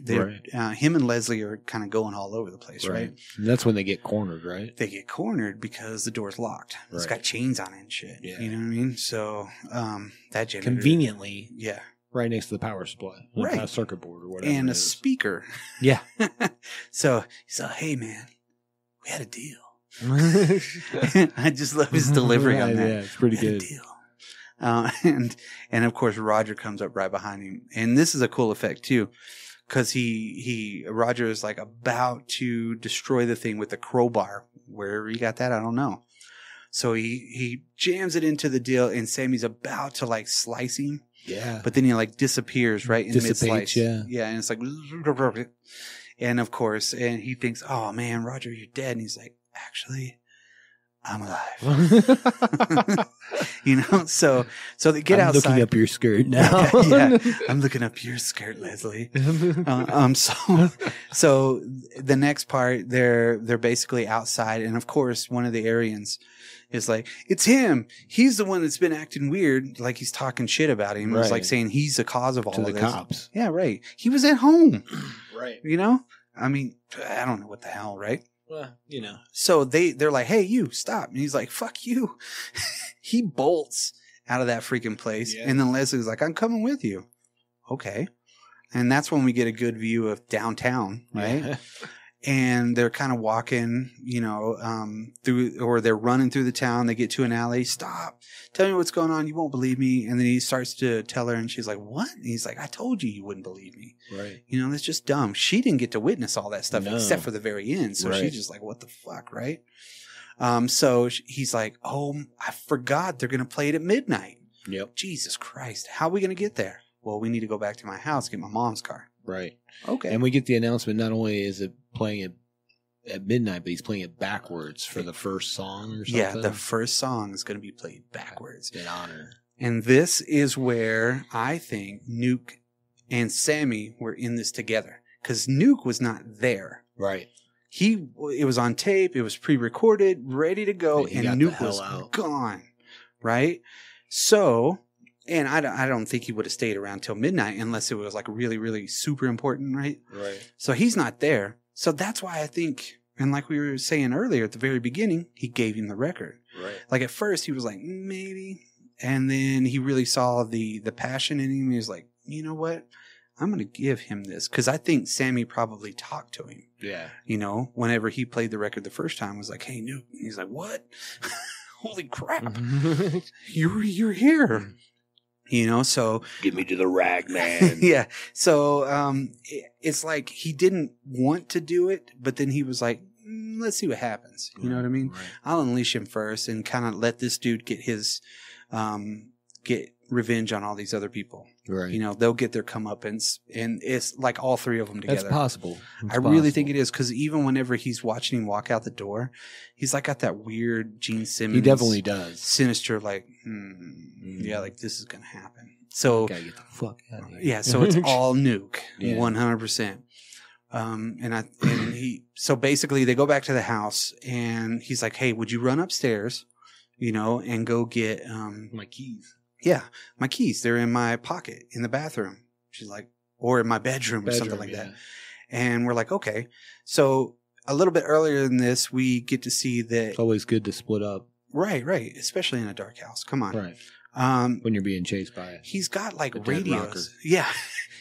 Him and Leslie are kind of going all over the place, right? And that's when they get cornered, right? They get cornered because the door's locked. Right. It's got chains on it and shit. Yeah. You know what I mean? So that generator. Conveniently. Yeah. Right next to the power supply. Right. A circuit board or whatever. And a speaker. Yeah. So he's like, hey, man, we had a deal. I just love his delivery on that. Yeah, it's pretty good. Deal. And of course Roger comes up right behind him, and this is a cool effect too, because Roger is like about to destroy the thing with the crowbar. Wherever he got that, I don't know. So he jams it into the deal, and Sammy's about to like slice him. Yeah, but then he like disappears right in mid slice. Yeah, and it's like, and of course, and he thinks, oh man, Roger, you're dead, and he's like, actually, I'm alive. You know, so they get outside. I'm looking up your skirt now. Yeah, I'm looking up your skirt, Leslie. So the next part, they're basically outside, and of course, one of the Aryans is like, it's him. He's the one that's been acting weird, like he's talking shit about him. Right. It's like saying he's the cause of all of this. To the cops. Yeah, right. He was at home. Right. You know, I mean, I don't know what the hell, right? Well, you know. So they're like, hey, you, stop. And he's like, fuck you. He bolts out of that freaking place. Yeah. And then Leslie's like, I'm coming with you. Okay. And that's when we get a good view of downtown, right? Yeah. And they're kind of walking, you know, they're running through the town. They get to an alley. Stop. Tell me what's going on. You won't believe me. And then he starts to tell her, and she's like, what? And he's like, I told you wouldn't believe me. Right. You know, that's just dumb. She didn't get to witness all that stuff except for the very end. So she's just like, what the fuck, right? So he's like, oh, I forgot they're going to play it at midnight. Yep. Jesus Christ. How are we going to get there? Well, we need to go back to my house, get my mom's car. Right. Okay. And we get the announcement, not only is it playing it at midnight, but he's playing it backwards for the first song or something. Yeah, the first song is going to be played backwards. In honor. And this is where I think Nuke and Sammy were in this together because Nuke was not there. Right. It was on tape. It was pre-recorded, ready to go, and Nuke was gone. Right. So, and I don't think he would have stayed around till midnight unless it was like really, really super important. Right. Right. So he's not there. So that's why I think, and like we were saying earlier at the very beginning, he gave him the record. Right. Like at first he was like, maybe. And then he really saw the passion in him. He was like, you know what? I'm going to give him this. Because I think Sammy probably talked to him. Yeah. You know, whenever he played the record the first time, was like, hey, Nuke. And he's like, what? Holy crap. You're here. You know, so. Get me to the rag, man. Yeah. So it's like he didn't want to do it, but then he was like, let's see what happens. You know what I mean? Right. I'll unleash him first and kind of let this dude get his. Get revenge on all these other people. Right. You know, they'll get their comeuppance, and it's like all three of them together. That's possible. I really think it is, because even whenever he's watching him walk out the door, he's like got that weird Gene Simmons. He definitely does. Sinister, like, yeah, like this is going to happen. So, gotta get the fuck out of here. Yeah, so it's all Nuke, yeah. 100%. So basically they go back to the house, and he's like, hey, would you run upstairs? You know, and go get my keys. Yeah, my keys. They're in my pocket in the bathroom. She's like, or in my bedroom or something like that. And we're like, okay. So a little bit earlier than this, we get to see that. It's always good to split up. Right, right. Especially in a dark house. Come on. Right. When you're being chased by it. He's got like radios. Yeah.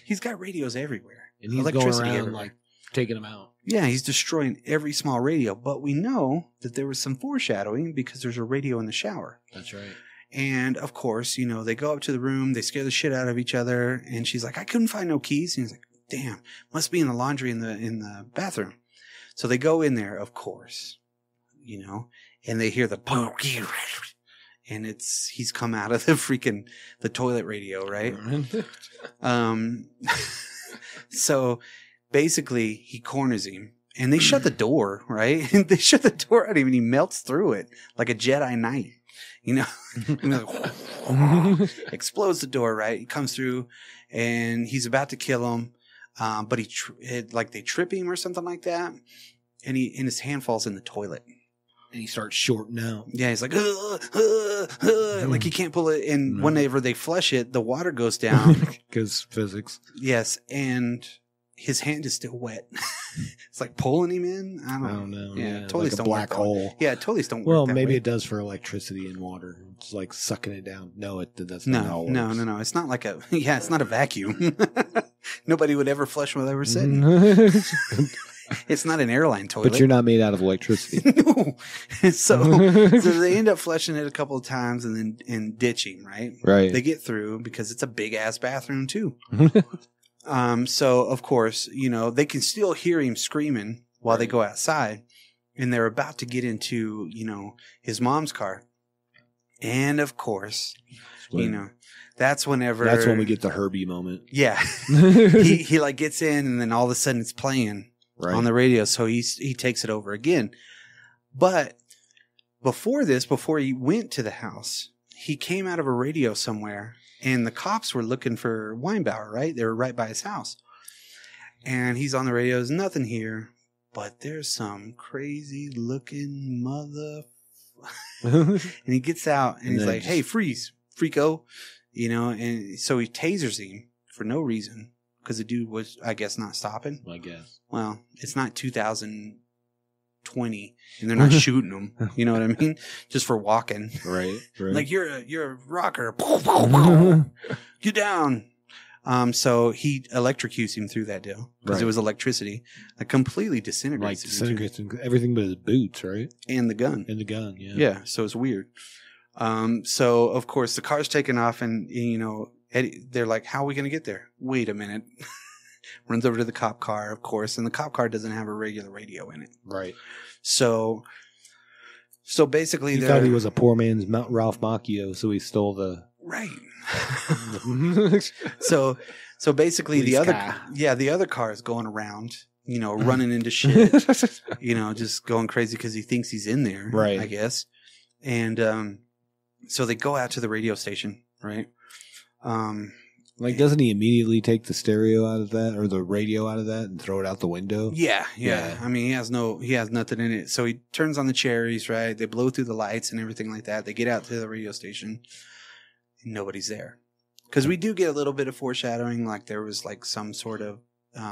He's got radios everywhere. And he's electricity going around like taking them out. Yeah, he's destroying every small radio. But we know that there was some foreshadowing because there's a radio in the shower. That's right. And, of course, you know, they go up to the room. They scare the shit out of each other. And she's like, I couldn't find no keys. And he's like, damn, must be in the laundry in the bathroom. So they go in there, of course, you know, and they hear the boom. And he's come out of the toilet radio, right? So... Basically, he corners him, and they shut the door, right? And they shut the door on him, and he melts through it like a Jedi Knight, you know? Explodes the door, right? He comes through, and he's about to kill him, but they trip him or something like that, and his hand falls in the toilet. And he starts shorting out. Yeah, he's like, like he can't pull it. And whenever they flush it, the water goes down. Because physics. Yes, and... His hand is still wet. It's like pulling him in. I don't know. Yeah, totally like a black hole. Yeah, totally don't. Well, maybe it does for electricity and water. It's like sucking it down. No, it doesn't. No. It's not like a. Yeah, it's not a vacuum. Nobody would ever flush while they were sitting. It's not an airline toilet. But you're not made out of electricity. No. So they end up flushing it a couple of times and then ditching. Right. Right. They get through because it's a big ass bathroom too. So, of course, you know, they can still hear him screaming while they go outside, and they're about to get into, you know, his mom's car. And, of course, you know, that's when we get the Herbie moment. Yeah. he like gets in, and then all of a sudden it's playing on the radio. So he takes it over again. But before he went to the house, he came out of a radio somewhere. And the cops were looking for Weinbauer, right? They were right by his house. And he's on the radio. There's nothing here. But there's some crazy-looking mother... And he gets out, and he's like, hey, freeze, freako. You know, and so he tasers him for no reason. Because the dude was, I guess, not stopping. I guess. Well, it's not 2020, and they're not shooting them. You know what I mean? Just for walking, right? Like you're a rocker. Get down. So he electrocutes him through that deal because it was electricity. Like completely disintegrates him, everything but his boots, right? And the gun. Yeah. Yeah. So it's weird. So of course the car's taken off, and you know Eddie, they're like, "How are we gonna get there?" Wait a minute. Runs over to the cop car, of course, and the cop car doesn't have a regular radio in it. Right. So basically... He thought he was a poor man's Ralph Macchio, so he stole the... Right. so basically the other car is going around, you know, running into shit, you know, just going crazy because he thinks he's in there, right? I guess. And so they go out to the radio station, right? Like, doesn't he immediately take the stereo out of that or the radio out of that and throw it out the window? Yeah. I mean, he has nothing in it. So he turns on the cherries, right? They blow through the lights and everything like that. They get out to the radio station. Nobody's there. Because we do get a little bit of foreshadowing, like there was like some sort of...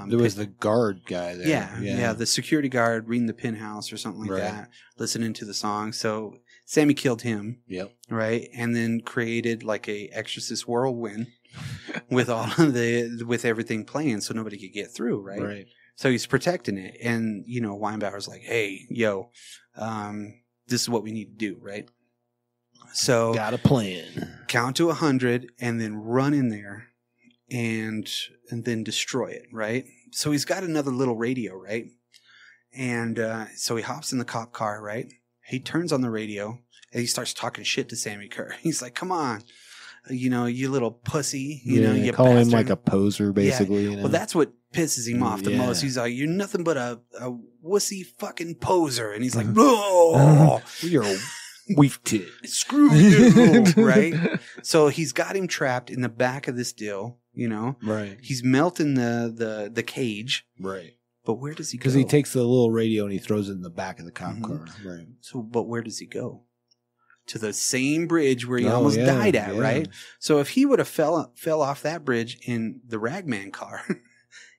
there was the guard guy there. Yeah, the security guard reading the penthouse or something like that, listening to the song. So Sammy killed him. Yep. Right? And then created like a exorcist whirlwind with all of the, with everything playing so nobody could get through, right? Right. So he's protecting it. And, you know, Weinbauer's like, hey, yo, this is what we need to do, right? So got a plan. Count to 100 and then run in there and then destroy it, right? So he's got another little radio, right? And so he hops in the cop car, right? He turns on the radio and he starts talking shit to Sammy Curr. He's like, come on, you know, you little pussy, you know, you call bastard. Him like a poser, basically. Yeah. You know? Well, that's what pisses him off the most. He's like, you're nothing but a wussy fucking poser. And he's like, no, you're a weak tit. Screw you, right? So he's got him trapped in the back of this deal, you know? Right. He's melting the cage. Right. But where does he go? Because he takes the little radio and he throws it in the back of the cop car. Right. So, but where does he go? To the same bridge where he almost died at, right? So if he would have fell off that bridge in the Ragman car,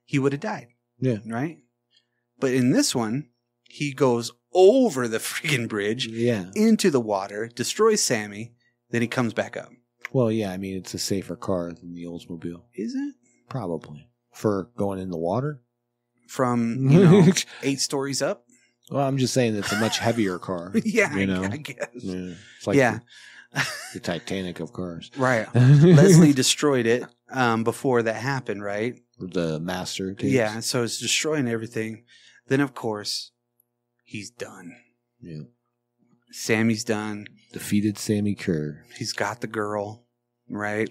he would have died. Yeah. Right? But in this one, he goes over the freaking bridge into the water, destroys Sammy, then he comes back up. Well, yeah, I mean, it's a safer car than the Oldsmobile. Is it? Probably. For going in the water? From, you know, 8 stories up? Well, I'm just saying it's a much heavier car. You know? I guess. Yeah. It's like the Titanic of cars. Right. Leslie destroyed it before that happened, right? The master tapes. Yeah, so it's destroying everything. Then, of course, he's done. Yeah. Sammy's done. Defeated Sammy Curr. He's got the girl, right?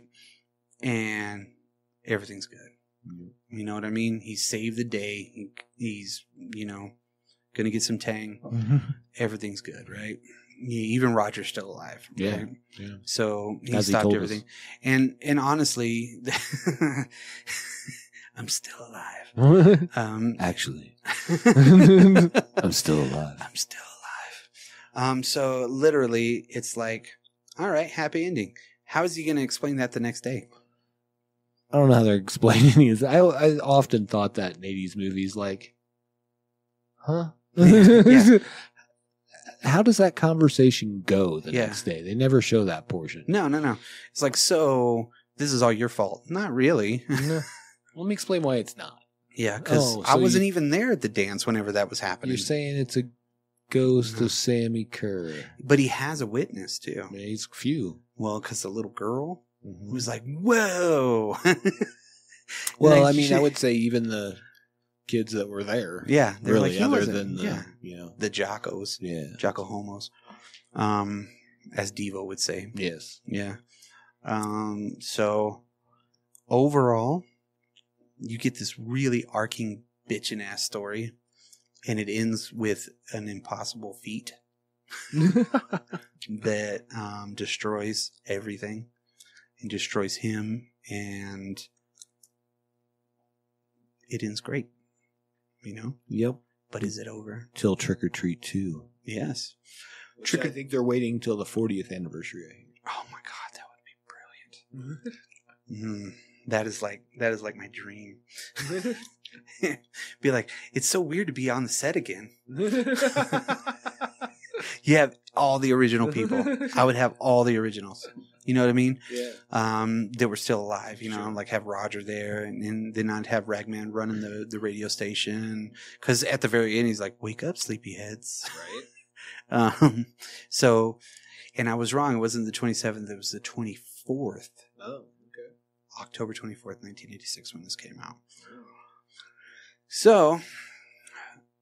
And everything's good. You know what I mean? He saved the day. He's, you know... gonna get some tang. Everything's good, right? Even Roger's still alive. Right? Yeah. So he stopped everything. And honestly, I'm still alive. Actually, I'm still alive. So literally, it's like, all right, happy ending. How is he gonna explain that the next day? I don't know how they're explaining it. I often thought that in 80s movies, like, huh? Yeah. How does that conversation go the next day? They never show that portion. No. It's like, so this is all your fault. Not really. Let me explain why it's not. Yeah, because I wasn't even there at the dance whenever that was happening. You're saying it's a ghost of Sammy Curr. But he has a witness, too. Yeah, he's few. Well, because the little girl who's like, whoa. Well, I mean, I would say even the kids that were there. Yeah. Really, like, other than the, you know, the Jockos. Yeah. Jocko homos. As Devo would say. Yes. Yeah. So overall, you get this really arcing bitchin' ass story, and it ends with an impossible feat that destroys everything and destroys him, and it ends great. You know? Yep. But is it over? Till Trick or Treat 2. Yes. I think they're waiting till the 40th anniversary. Oh my God, that would be brilliant. That is like my dream. Be like, it's so weird to be on the set again. You have all the original people. I would have all the originals. You know what I mean? Yeah. That were still alive. You know, like have Roger there, and then I'd have Ragman running the radio station, because at the very end he's like, "Wake up, sleepyheads!" Right. So, and I was wrong. It wasn't the 27th. It was the 24th. Oh, okay. October 24th, 1986, when this came out. Oh. So,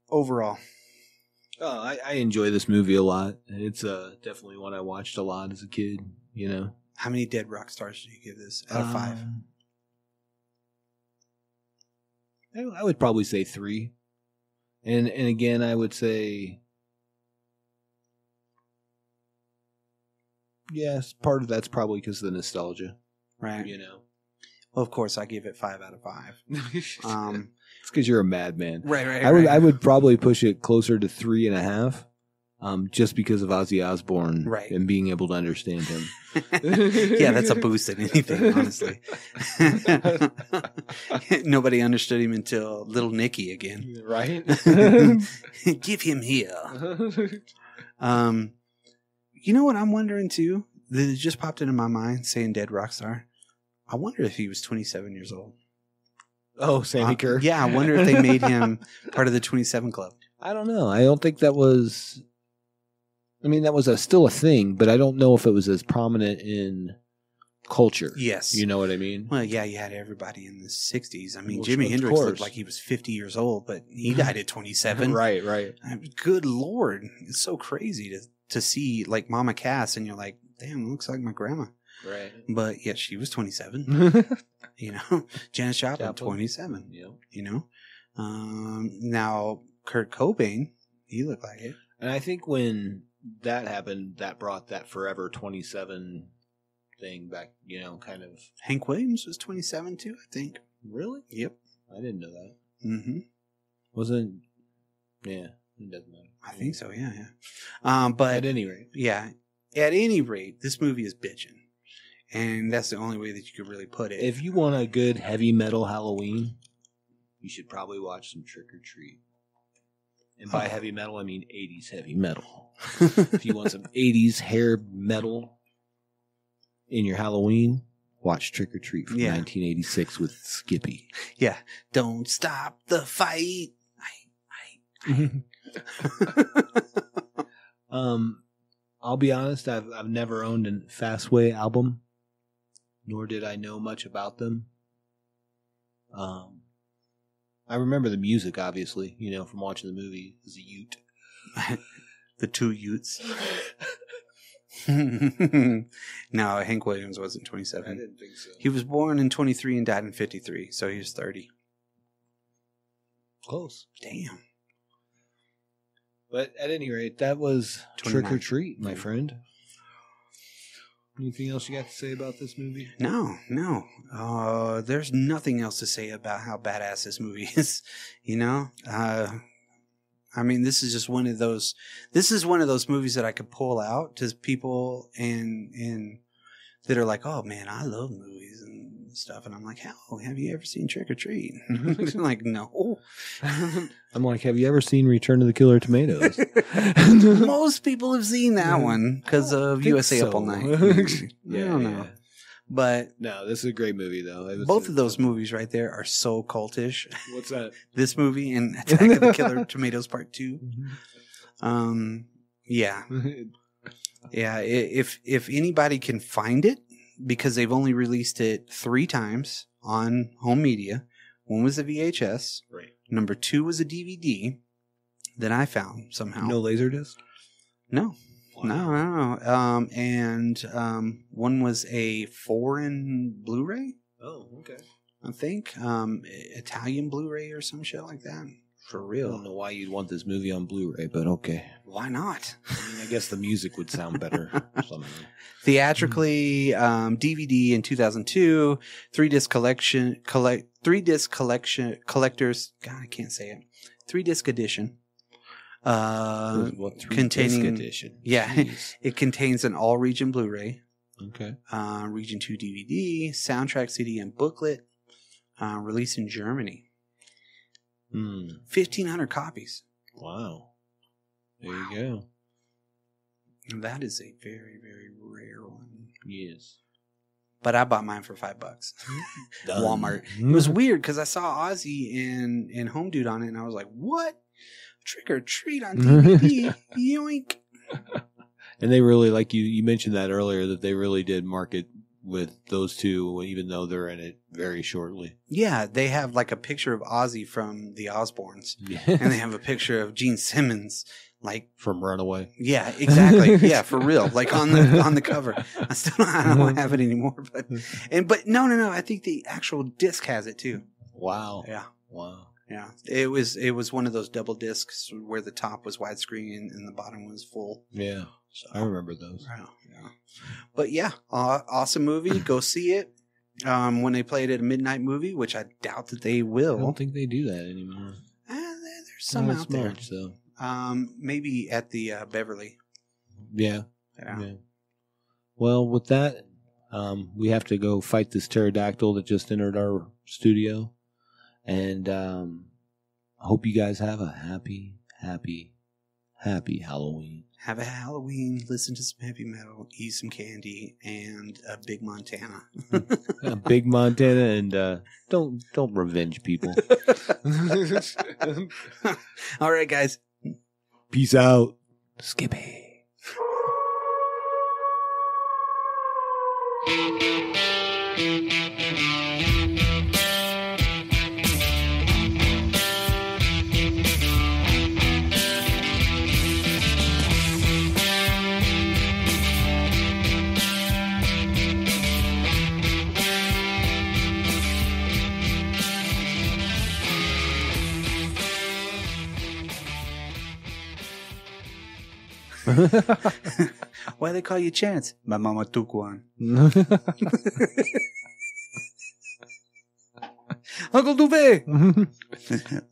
overall. Oh, I enjoy this movie a lot. It's definitely one I watched a lot as a kid, you know. How many dead rock stars do you give this out of 5? I would probably say 3. And again, I would say, yes, part of that's probably because of the nostalgia. Right. You know. Of course, I give it 5 out of 5. It's because you're a madman. Right. I would probably push it closer to 3.5. Just because of Ozzy Osbourne and being able to understand him. Yeah, that's a boost in anything, honestly. Nobody understood him until Little Nicky again. Right? Give him here. You know what I'm wondering, too? That just popped into my mind, saying dead rock star. I wonder if he was 27 years old. Oh, Sammy Curr? Yeah, I wonder if they made him part of the 27 Club. I don't know. I don't think that was... I mean, that was still a thing, but I don't know if it was as prominent in culture. Yes. You know what I mean? Well, yeah, you had everybody in the 60s. I mean, Jimi Hendrix looked like he was 50 years old, but he died at 27. Right. I mean, good Lord. It's so crazy to see, like, Mama Cass, and you're like, damn, it looks like my grandma. Right. But, yeah, she was 27. You know? Janis Joplin, 27. Yeah. You know? Now, Kurt Cobain, he looked like it. And I think when... that happened, that brought that Forever 27 thing back, you know, kind of. Hank Williams was 27 too, I think. Really? Yep. I didn't know that. Mm-hmm. Wasn't, yeah, it doesn't matter. I think so, yeah. But at any rate. Yeah. At any rate, this movie is bitching. And that's the only way that you could really put it. If you want a good heavy metal Halloween, you should probably watch some Trick or Treat. And by heavy metal, I mean 80s heavy metal. If you want some 80s hair metal in your Halloween, watch Trick or Treat from 1986 with Skippy. Yeah. Don't stop the fight. I. I'll be honest, I've never owned a Fastway album, nor did I know much about them. I remember the music, obviously, you know, from watching the movie. It was a ute. The two utes. No, Hank Williams wasn't 27. I didn't think so. He was born in 23 and died in 53, so he was 30. Close. Damn. But at any rate, that was 29. Trick or Treat, my friend. Anything else you got to say about this movie? No. There's nothing else to say about how badass this movie is, you know? I mean, this is just one of those... This is one of those movies that I could pull out to people and that are like, oh, man, I love movies and stuff. And I'm like, how? Have you ever seen Trick or Treat? I'm like, no. I'm like, have you ever seen Return of the Killer Tomatoes? Most people have seen that one because of USA Up All Night. Yeah, I don't know. But no, this is a great movie, though. Both of those movies right there are so cultish. What's that? This movie and Attack of the Killer Tomatoes Part 2. Mm-hmm. Yeah. Yeah, if anybody can find it, because they've only released it 3 times on home media. One was a VHS. Right. Number 2 was a DVD that I found somehow. No Laserdisc? No. Wow. No. And one was a foreign Blu-ray. Oh, okay. I think. Italian Blu-ray or some shit like that. For real. I don't know why you'd want this movie on Blu-ray, but okay. Why not? I mean, I guess the music would sound better. Theatrically, DVD in 2002, 3-disc collection, 3-disc collection, collectors, God, I can't say it, 3-disc edition. Containing edition. Yeah. It contains an all-region Blu-ray. Okay. Region 2 DVD, soundtrack CD and booklet, released in Germany. 1,500 copies. Wow. There you go. And that is a very, very rare one. Yes. But I bought mine for $5. Walmart. It was weird because I saw Ozzy and Home Dude on it, and I was like, what? Trick or Treat on DVD? Yoink. And they really, like you mentioned that earlier, that they really did market with those two, even though they're in it very shortly. Yeah, they have like a picture of Ozzy from the Osbournes. Yes. And they have a picture of Gene Simmons, like from Runaway. Yeah, exactly. Yeah, for real. Like on the cover. I still don't have it anymore, but no, I think the actual disc has it too. Wow. Yeah. Wow. Yeah. It was one of those double discs where the top was widescreen and the bottom was full. Yeah. So, I remember those. Wow. Yeah. But yeah, awesome movie. Go see it. when they played it at a midnight movie, which I doubt that they will. I don't think they do that anymore. There's some out there. March, so. Maybe at the Beverly. Yeah. Yeah. Well, with that, we have to go fight this pterodactyl that just entered our studio. And I hope you guys have a happy, happy, happy Halloween. Have a Halloween, listen to some heavy metal, eat some candy, and a big Montana. A big Montana, and don't revenge people. All right, guys. Peace out. Skippy. Why they call you Chance? My mama took one. Uncle Duvet.